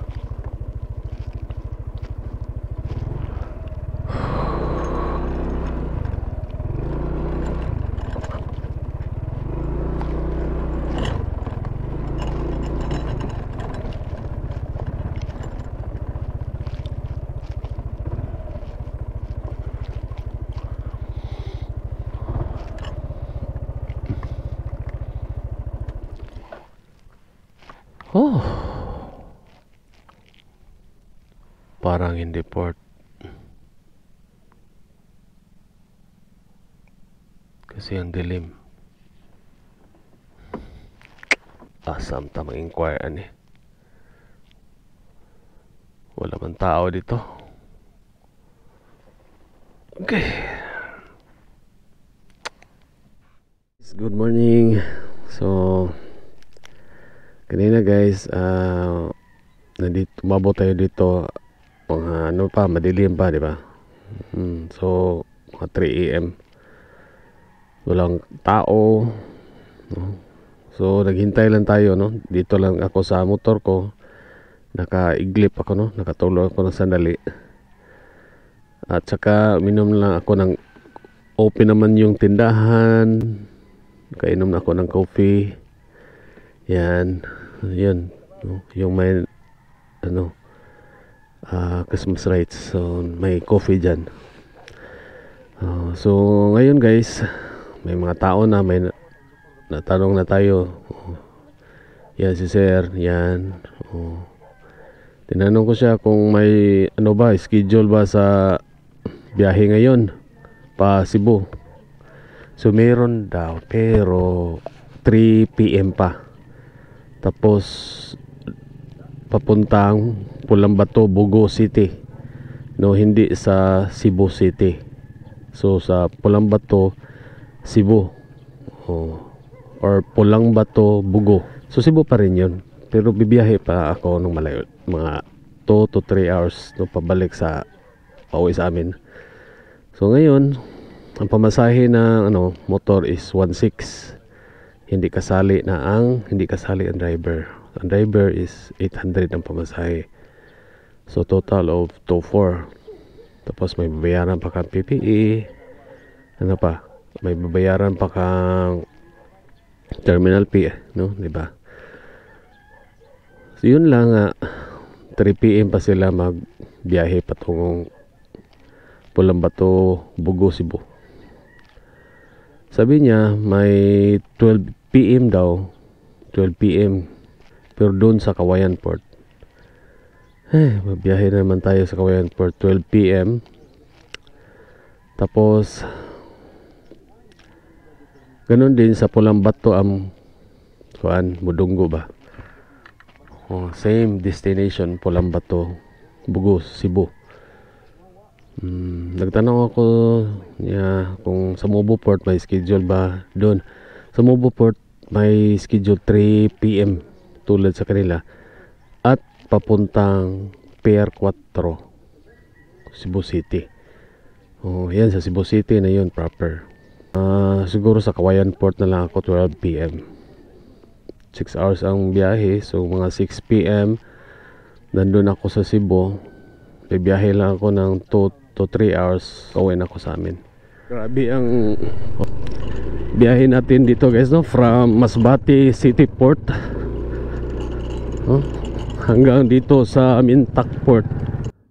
Oh. Parang hindi port. Kasi ang dilim. Asam ta mag-inquire ani. Wala man tao dito. Okay. Good morning. So kanina guys, uh, nandito, umabot tayo dito mga ano pa, madilim pa, di ba? Mm, so mga three A M walang tao, no? So naghintay lang tayo, no? Dito lang ako sa motor ko, nakaiglip ako, no? Nakatulog ako ng sandali at saka minom lang ako ng open naman yung tindahan, kainom na ako ng coffee. Yan, yun, no? Yung may ano, uh, Christmas rights. So may coffee dyan. uh, So ngayon guys, may mga tao na, may natanong na tayo. uh, Yan si sir, yan. uh, Tinanong ko siya kung may ano ba, schedule ba sa biyahe ngayon pa Cebu. So meron daw, pero three P M pa. Tapos papuntang Pulang Bato, Bugo City, no? Hindi sa Cebu City. So sa Pulang Bato, Cebu, oh, or Pulang Bato, Bugo. So Cebu pa rin yun, pero bibiyahe pa ako ng malayo, mga two to three hours, no? Pabalik sa pauwi sa amin. So ngayon, ang pamasahe na ano, motor is one six. Hindi kasali na ang Hindi kasali ang driver. Ang driver is eight hundred ang pamasahe. So total of two four. Tapos may babayaran pa kang P P E. Ano pa? May babayaran pa kang terminal fee, no? Di ba? So yun lang. uh, three P M pa sila magbiyahe patungong Pulang Bato, Bugo, Cebu. Sabi niya may twelve P M daw, twelve P M pero doon sa Kawayan Port. Eh, magbiyahe naman tayo sa Kawayan Port, twelve P M Tapos ganun din sa Pulang Bato am kuan, Mudunggo ba? Oh, same destination, Pulang Bato, Bugo, Cebu. Hmm, nagtanong ako niya kung sa Mobo Port may schedule ba doon. Sa Mobo Port may schedule three P M tulad sa kanila. At papuntang Pier four, Cebu City. Oh, yan sa Cebu City na yun proper. Uh, siguro sa Kawayan Port na lang ako twelve P M six hours ang biyahe. So mga six P M nandun ako sa Cebu. Bibiyahe lang ako ng two to three hours. Uwi na ako sa amin. Grabe ang biyahe natin dito guys, no? From Masbate City Port, no? Hanggang dito sa Mintak Port.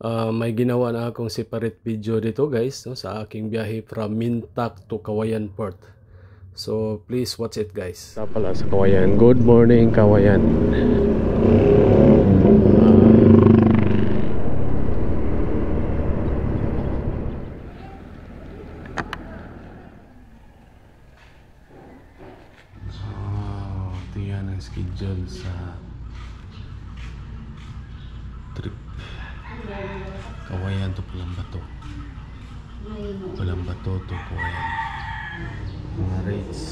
Uh, may ginawa na akong separate video dito guys, no? Sa aking biyahe from Mintak to Kawayan Port. So please watch it guys. Sa pala sa Kawayan. Good morning Kawayan. So yan ang schedule sa Kawayan to Pulang Bato, Pulang Bato to Kawayan. Mga rates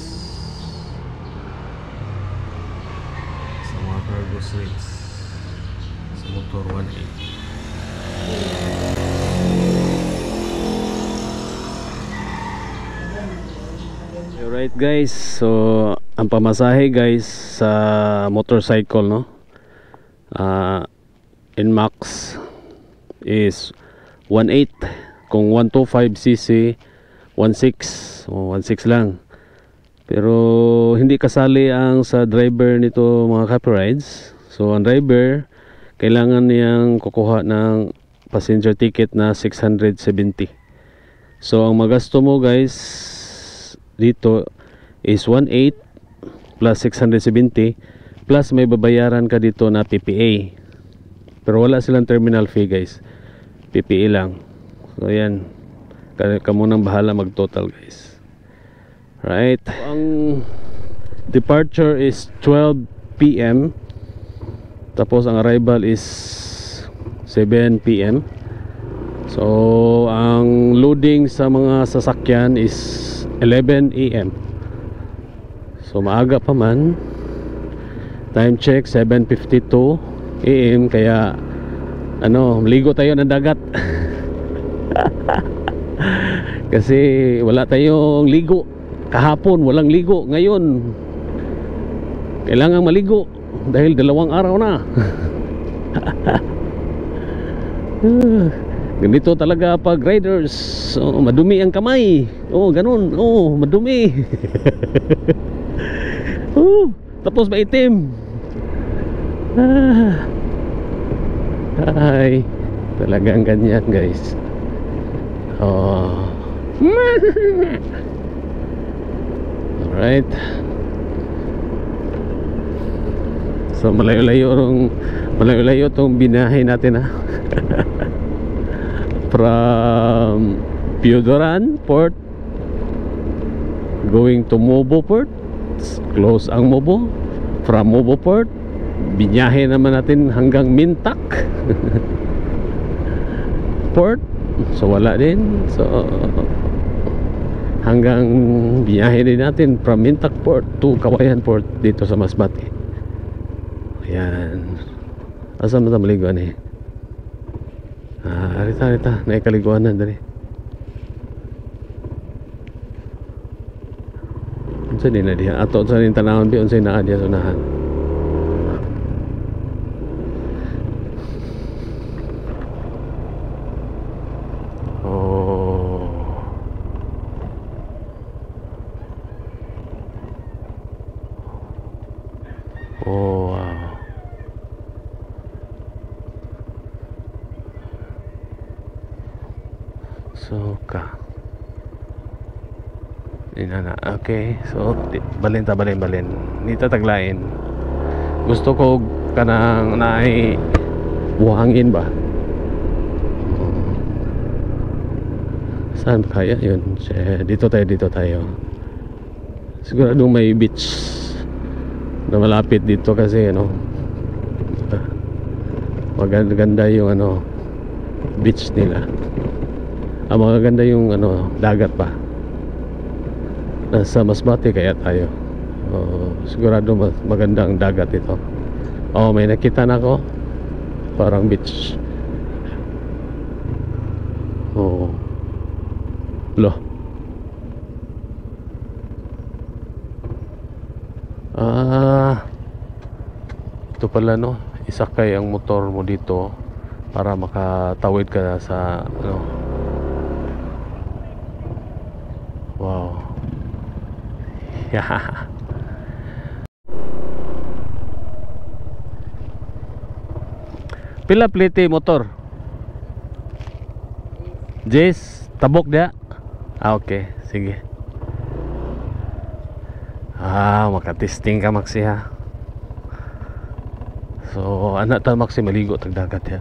sa mga cargo rates sa motor one eight. Alright guys, so ang pamasahe guys sa motorcycle, no, uh, in max is one eight. Kung one twenty-five C C, one six. O, one six lang. Pero hindi kasali ang sa driver nito mga copyrights. So ang driver kailangan niyang kukuha ng passenger ticket na six hundred seventy. So ang magasto mo guys dito is one eight plus six hundred seventy, plus may babayaran ka dito na P P A. Pero wala silang terminal fee guys, P P E lang. So yan, kamunang bahala mag total guys. Right. So, ang departure is twelve p m Tapos ang arrival is seven p m So, ang loading sa mga sasakyan is eleven a m So, maaga pa man. Time check seven fifty-two a m Kaya ano, maligo tayo ng dagat. Kasi wala tayong ligo. Kahapon walang ligo. Ngayon kailangan maligo dahil dalawang araw na. Ganito talaga pag riders. Oh, madumi ang kamay. Oh, ganun. Oh, madumi. Oh, tapos maitim. Ah. Ay, talagang ganyan, guys. Oh. All right. So malayo-layo rong malayo-layo tong binahin natin, ha. From Pio Duran Port going to Mobo Port. Close ang Mobo. From Mobo Port, binyahe naman natin hanggang Mintak Port. So wala din. So hanggang binyahe din natin from Mintak Port to Kawayan Port dito sa Masbate. Ayan. Asa na tayong maliguan eh. Ah, arita, arita. Naikaliguan na dali. Unsa din na diha. Ato sa rin tanawon bi unsay naa diha sunahan. Oh. Oh, wow. So ka. Inana. Okay, so balinta balin balin nita taglain. Gusto ko kanang naay buhangin ba? Saan kaya yun? Dito tayo, dito tayo. Sigurado may beach na malapit dito kasi ano. Maganda yung ano beach nila. Ah, magaganda yung ano dagat pa. Nasa Masbate kaya tayo. Oh, sigurado maganda ang dagat ito. Oh, may nakita na ako. Parang beach. Oh. Lo. Ah. Ito pala no, isakay ang motor mo dito para makatawid ka sa ano. Wow. Yeah. Pila plite motor? Jess, tabok dia. Ah, okay, sige. Ah, makatisting ka Maxi ha. So, anak ta Maxi maligo tagdagat ya.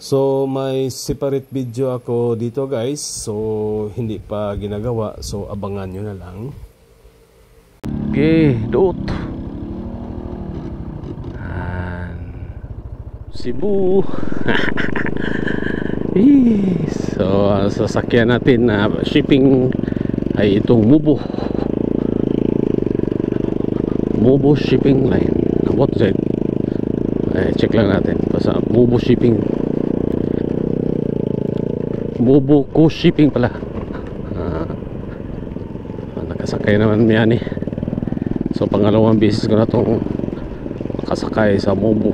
So, may separate video ako dito guys. So, hindi pa ginagawa. So, abangan nyo na lang. Okay, doot. Cebu. So, ang sasakyan natin na uh, shipping ay itong Mobo. Mobo shipping line. What is it? Eh, check lang natin. Basta Mobo shipping. Mobo ko shipping pala. Ah, nakasakay naman yan eh. So, pangalawang beses ko na itong nakasakay sa Mobo.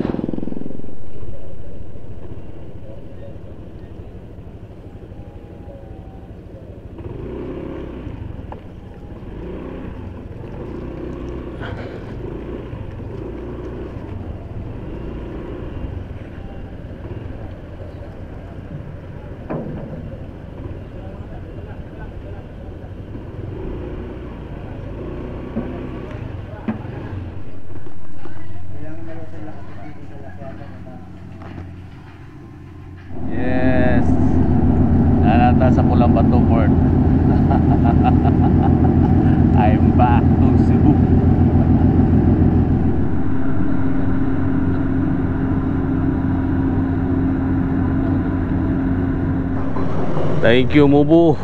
Thank you Mobo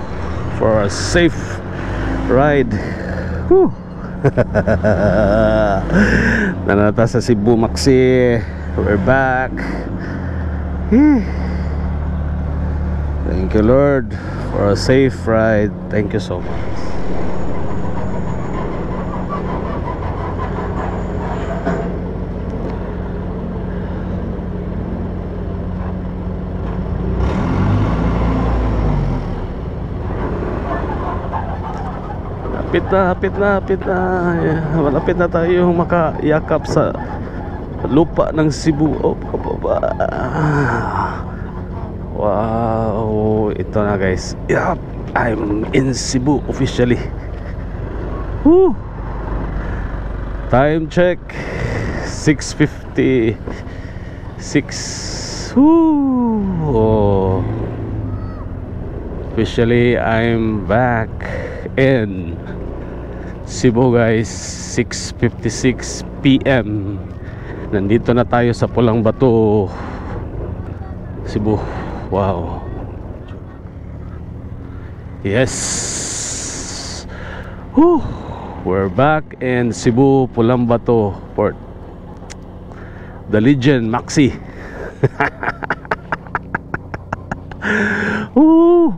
for a safe ride. Whew. Nanata sa Cebu Maxi. We're back. Thank you Lord for a safe ride. Thank you so much. Hapit na, hapit na, hapit na. Malapit na tayo makayakap sa lupa ng Cebu. Oh, pababa. Wow, ito na guys. Yup, I'm in Cebu officially. Woo. Time check six fifty-six. Woo. Oh. Officially I'm back in Cebu guys. Six fifty-six p m Nandito na tayo sa Pulang Bato, Cebu. Wow. Yes. Whew. We're back in Cebu Pulang Bato Port. The legend Maxi. Woo.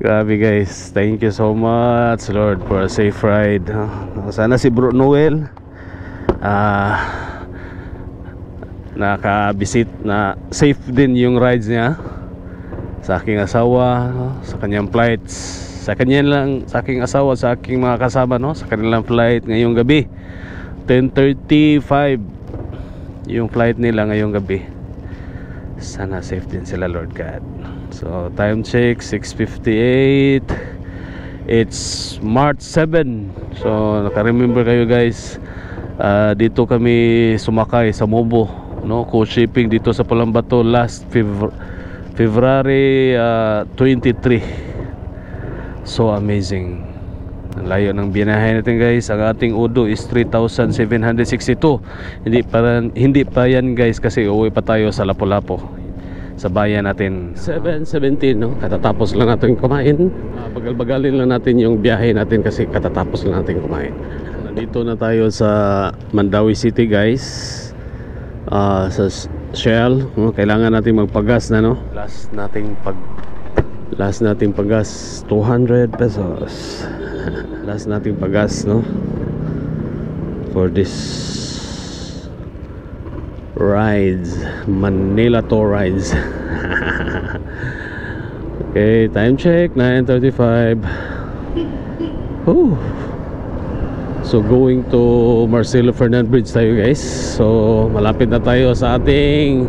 Grabe guys, thank you so much Lord for a safe ride. Sana si Bro Noel uh, nakabisit na safe din yung rides niya sa aking asawa, no? Sa kanyang flights, sa kanyang lang, sa aking asawa, sa aking mga kasama, no? Sa kanilang flight ngayong gabi, ten thirty-five yung flight nila ngayong gabi. Sana safe din sila Lord God. So time check six fifty-eight. It's March seven. So naka-remember kayo guys, uh, dito kami sumakay sa Mobo, no? Co-shipping dito sa Pulang Bato last Fev February uh, twenty-three. So amazing. Ang layo ng binahay natin guys. Ang ating Udo is three thousand seven hundred sixty-two. Hindi pa, hindi pa yan guys, kasi uuwi pa tayo sa Lapu-Lapu, sa bayan natin. Seven seventeen, no? Katatapos lang natin kumain. uh, Bagal-bagalin lang natin yung biyahe natin kasi katatapos lang natin kumain. Nandito na tayo sa Mandawi City guys. uh, Sa Shell, no? Kailangan natin magpagas na, no? Last nating pag Last nating pagas two hundred pesos. Last nating pagas, no? For this rides, Manila to rides. Okay, time check nine thirty-five. Oh, so going to Marcelo Fernandez Bridge tayo guys. So malapit na tayo sa ating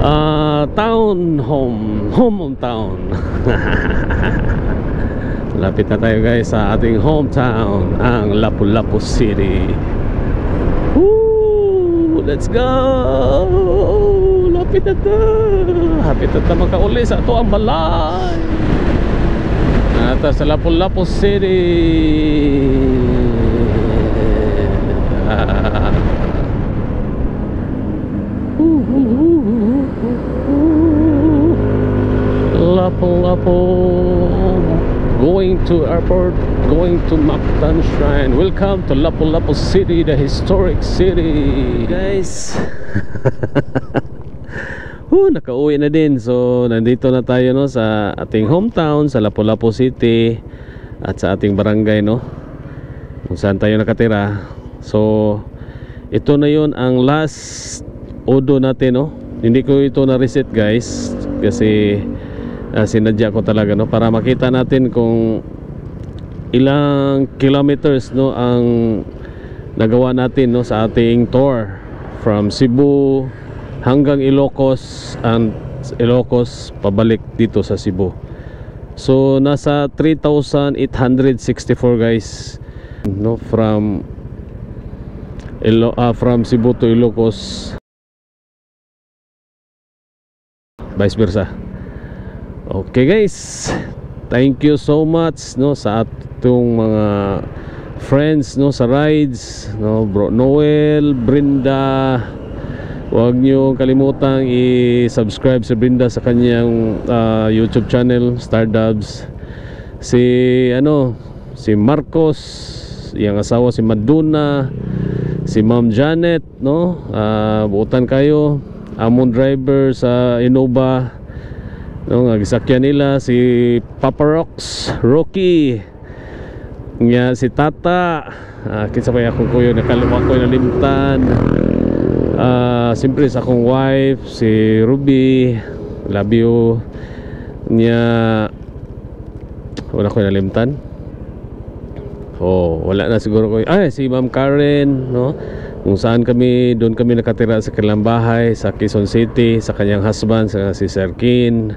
uh, town home, hometown. Malapit na tayo guys sa ating hometown, ang Lapu-Lapu City. Let's go! Lapit na ta! Hapit na ta makauli sa ito ang balay! Nata sa Lapu-Lapu City! Ah. Lapu-Lapu! Going to airport, going to Mactan Shrine. Welcome to Lapu-Lapu City, the historic city. Guys. Oh, nakauwi na din. So, nandito na tayo, no, sa ating hometown, sa Lapu-Lapu City at sa ating barangay, no, kung saan tayo nakatira. So, ito na 'yon ang last Odo natin, no. Hindi ko ito na-reset, guys, kasi uh, sinadya ko talaga, no, para makita natin kung ilang kilometers, no, ang nagawa natin, no, sa ating tour from Cebu hanggang Ilocos and Ilocos pabalik dito sa Cebu. So nasa three thousand eight hundred sixty-four guys, no, from Ilo uh, from Cebu to Ilocos, vice versa. Okay guys, thank you so much, no, sa atong mga friends, no, sa rides, no, Bro Noel, Brinda, Huwag nyo kalimutang i-subscribe si Brinda sa kanyang uh, YouTube channel, Stardubs. Si ano, si Marcos, yung asawa si Maduna, si Ma'am Janet, no? Uh, buutan kayo. Amon driver sa Innova, no, nagisakyan nila si Papa Rox, Rocky. Nya si Tata, uh, kinsa pa akong kuyo nakalimutan ko na limtan. Ah, uh, siyempre sa akong wife, si Ruby, Labio nya wala ko na limtan. Oh, wala na siguro ko. Ay, si Ma'am Karen, no? Kung saan kami, doon kami nakatira sa kanilang bahay, sa Quezon City, sa kanyang husband, sa si Sir Kin.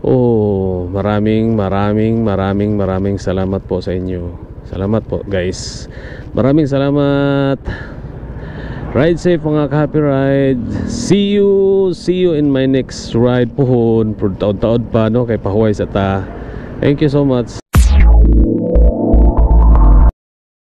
Oh, maraming, maraming, maraming, maraming salamat po sa inyo. Salamat po, guys. Maraming salamat. Ride safe mga ka-happy ride. See you, see you in my next ride. Puhon, taod-taod pa, no? Kay pahuway sa ta. Thank you so much.